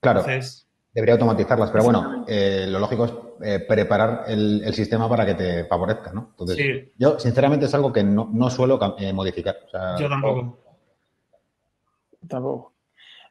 Claro, Entonces, debería automatizarlas, pero bueno, eh, lo lógico es eh, preparar el, el sistema para que te favorezca, ¿no? Entonces, sí. yo, sinceramente, es algo que no, no suelo eh, modificar. O sea, yo tampoco. Tampoco.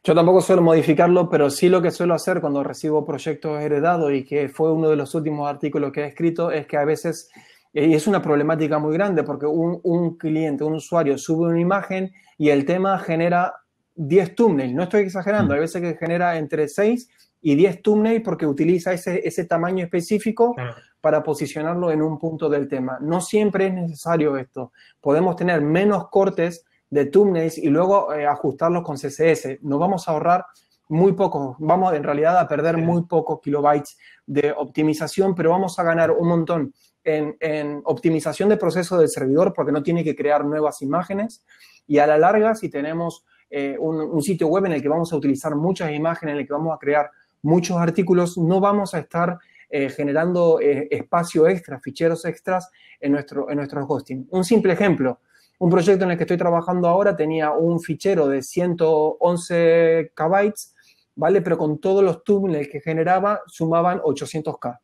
Yo tampoco suelo modificarlo, pero sí lo que suelo hacer cuando recibo proyectos heredados y que fue uno de los últimos artículos que he escrito es que a veces, y es una problemática muy grande porque un, un cliente, un usuario sube una imagen y el tema genera diez thumbnails. No estoy exagerando, hay veces que genera entre seis y diez thumbnails porque utiliza ese, ese tamaño específico para posicionarlo en un punto del tema. No siempre es necesario esto. Podemos tener menos cortes de thumbnails y luego eh, ajustarlos con C S S. Nos vamos a ahorrar muy pocos, vamos en realidad a perder muy pocos kilobytes de optimización, pero vamos a ganar un montón en, en optimización de proceso del servidor porque no tiene que crear nuevas imágenes y a la larga si tenemos eh, un, un sitio web en el que vamos a utilizar muchas imágenes, en el que vamos a crear muchos artículos, no vamos a estar Eh, generando eh, espacio extra, ficheros extras en nuestro, en nuestro hosting. Un simple ejemplo, un proyecto en el que estoy trabajando ahora tenía un fichero de ciento once kilobytes, ¿vale? Pero con todos los thumbnails que generaba sumaban ochocientos K,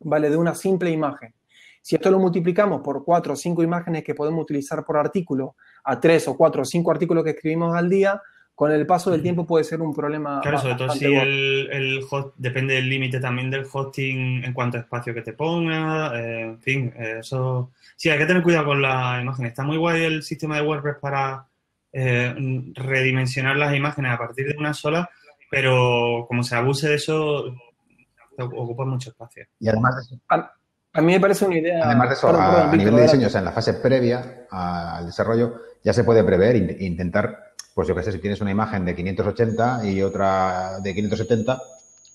¿vale? De una simple imagen. Si esto lo multiplicamos por cuatro o cinco imágenes que podemos utilizar por artículo, a tres o cuatro o cinco artículos que escribimos al día, con el paso del tiempo puede ser un problema. Claro, sobre todo si el, el host, depende del límite también del hosting en cuanto a espacio que te ponga, eh, en fin, eh, eso... Sí, hay que tener cuidado con las imágenes. Está muy guay el sistema de WordPress para eh, redimensionar las imágenes a partir de una sola, pero como se abuse de eso, ocupa mucho espacio. Y además de eso... A, a mí me parece una idea... Además de eso, perdón, a, perdón, a Víctor, nivel de diseño, o sea, en la fase previa al desarrollo, ya se puede prever e intentar... Pues yo qué sé, si tienes una imagen de quinientos ochenta y otra de quinientos setenta,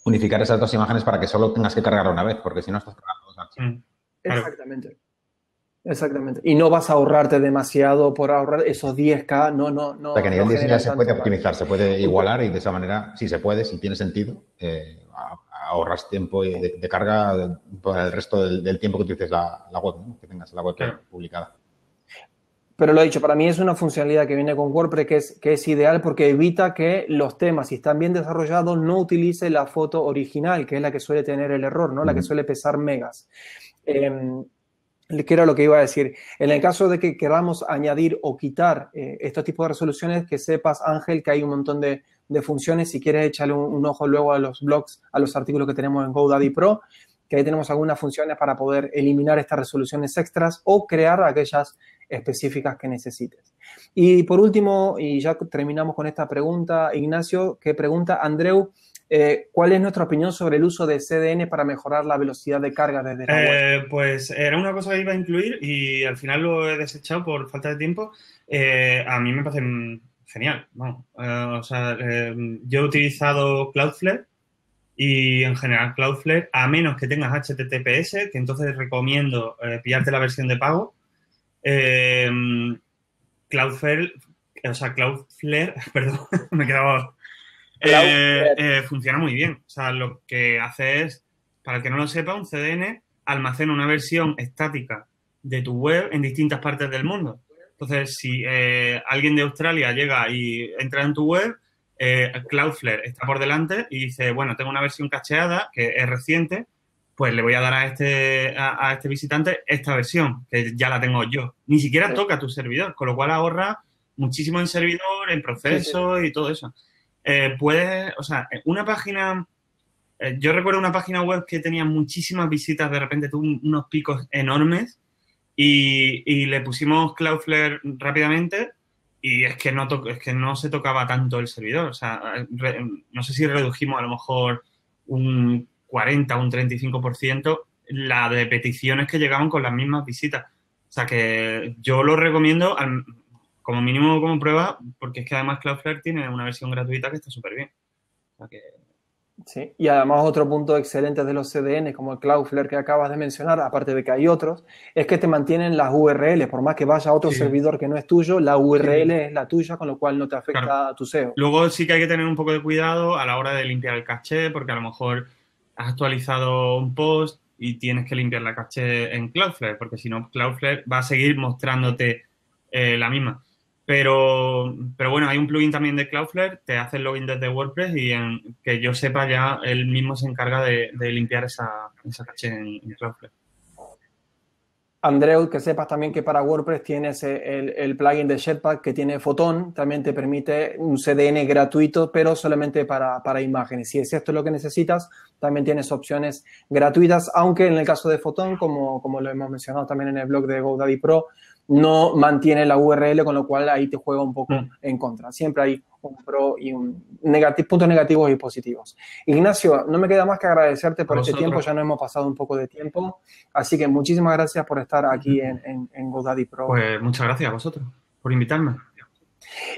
unificar esas dos imágenes para que solo tengas que cargar una vez, porque si no estás cargando dos archivos. Exactamente. Exactamente. Y no vas a ahorrarte demasiado por ahorrar esos diez K. No, no, no. O sea, que a nivel de diseño se puede optimizar, se puede igualar y de esa manera, si se puede, si tiene sentido, eh, ahorras tiempo de, de carga para el resto del, del tiempo que utilices la, la web, ¿no? Que tengas la web claro. publicada. Pero lo he dicho, para mí es una funcionalidad que viene con WordPress que es, que es ideal porque evita que los temas, si están bien desarrollados, no utilice la foto original, que es la que suele tener el error, ¿no? La que suele pesar megas. Eh, ¿Qué era lo que iba a decir? En el caso de que queramos añadir o quitar eh, estos tipos de resoluciones, que sepas, Ángel, que hay un montón de, de funciones. Si quieres, échale un, un ojo luego a los blogs, a los artículos que tenemos en GoDaddy Pro, que ahí tenemos algunas funciones para poder eliminar estas resoluciones extras o crear aquellas específicas que necesites. Y por último, y ya terminamos con esta pregunta, Ignacio, que pregunta Andreu, eh, ¿cuál es nuestra opinión sobre el uso de C D N para mejorar la velocidad de carga desde la web? Eh, pues era una cosa que iba a incluir y al final lo he desechado por falta de tiempo. Eh, a mí me parece genial. Bueno, eh, o sea, eh, yo he utilizado Cloudflare y en general Cloudflare, a menos que tengas H T T P S, que entonces recomiendo eh, pillarte la versión de pago. Eh, Cloudflare, o sea, Cloudflare, perdón, me he quedado. Eh, eh, funciona muy bien. O sea, lo que hace es, para el que no lo sepa, un C D N almacena una versión estática de tu web en distintas partes del mundo. Entonces, si eh, alguien de Australia llega y entra en tu web, eh, Cloudflare está por delante y dice, bueno, tengo una versión cacheada que es reciente, pues le voy a dar a este, a, a este visitante esta versión, que ya la tengo yo. Ni siquiera sí. toca tu servidor, con lo cual ahorra muchísimo en servidor, en procesos sí, sí. y todo eso. Eh, puedes, o sea, una página... Eh, yo recuerdo una página web que tenía muchísimas visitas, de repente tuvo un, unos picos enormes y, y le pusimos Cloudflare rápidamente y es que no to, es que no se tocaba tanto el servidor. O sea, re, no sé si redujimos a lo mejor un cuarenta, un treinta y cinco por ciento la de peticiones que llegaban con las mismas visitas. O sea, que yo lo recomiendo al, como mínimo como prueba, porque es que además Cloudflare tiene una versión gratuita que está súper bien. O sea, que... Sí, y además otro punto excelente de los C D N, como el Cloudflare que acabas de mencionar, aparte de que hay otros, es que te mantienen las U R L. Por más que vaya a otro sí. servidor que no es tuyo, la U R L sí. es la tuya, con lo cual no te afecta claro. a tu S E O. Luego sí que hay que tener un poco de cuidado a la hora de limpiar el caché, porque a lo mejor has actualizado un post y tienes que limpiar la caché en Cloudflare, porque si no, Cloudflare va a seguir mostrándote eh, la misma. Pero, pero bueno, hay un plugin también de Cloudflare, te hace el login desde WordPress y en, que yo sepa ya él mismo se encarga de, de limpiar esa, esa caché en, en Cloudflare. Andreu, que sepas también que para WordPress tienes el, el plugin de Jetpack que tiene Photon, también te permite un C D N gratuito, pero solamente para, para imágenes. Si es esto lo que necesitas, también tienes opciones gratuitas, aunque en el caso de Photon, como, como lo hemos mencionado también en el blog de GoDaddy Pro, no mantiene la U R L, con lo cual ahí te juega un poco mm. en contra. Siempre hay un pro y un negativo, puntos negativos y positivos. Ignacio, no me queda más que agradecerte por este tiempo. Ya nos hemos pasado un poco de tiempo. Así que muchísimas gracias por estar aquí mm. en, en, en GoDaddy Pro. Pues muchas gracias a vosotros por invitarme.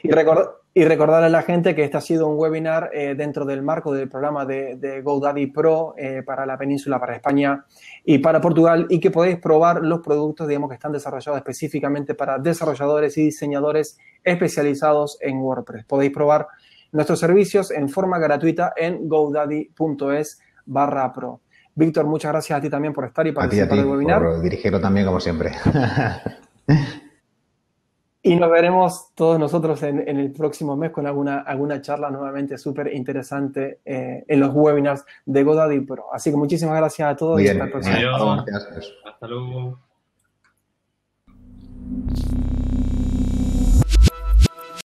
Y recordad... Y recordar a la gente que este ha sido un webinar eh, dentro del marco del programa de, de GoDaddy Pro eh, para la península, para España y para Portugal, y que podéis probar los productos, digamos, que están desarrollados específicamente para desarrolladores y diseñadores especializados en WordPress. Podéis probar nuestros servicios en forma gratuita en godaddy punto es barra pro. Víctor, muchas gracias a ti también por estar y participar del webinar. Por dirigirlo también, como siempre. Y nos veremos todos nosotros en, en el próximo mes con alguna, alguna charla nuevamente súper interesante eh, en los webinars de GoDaddy Pro. Así que muchísimas gracias a todos. Muy bien, y hasta el próximo. Adiós. Hasta luego.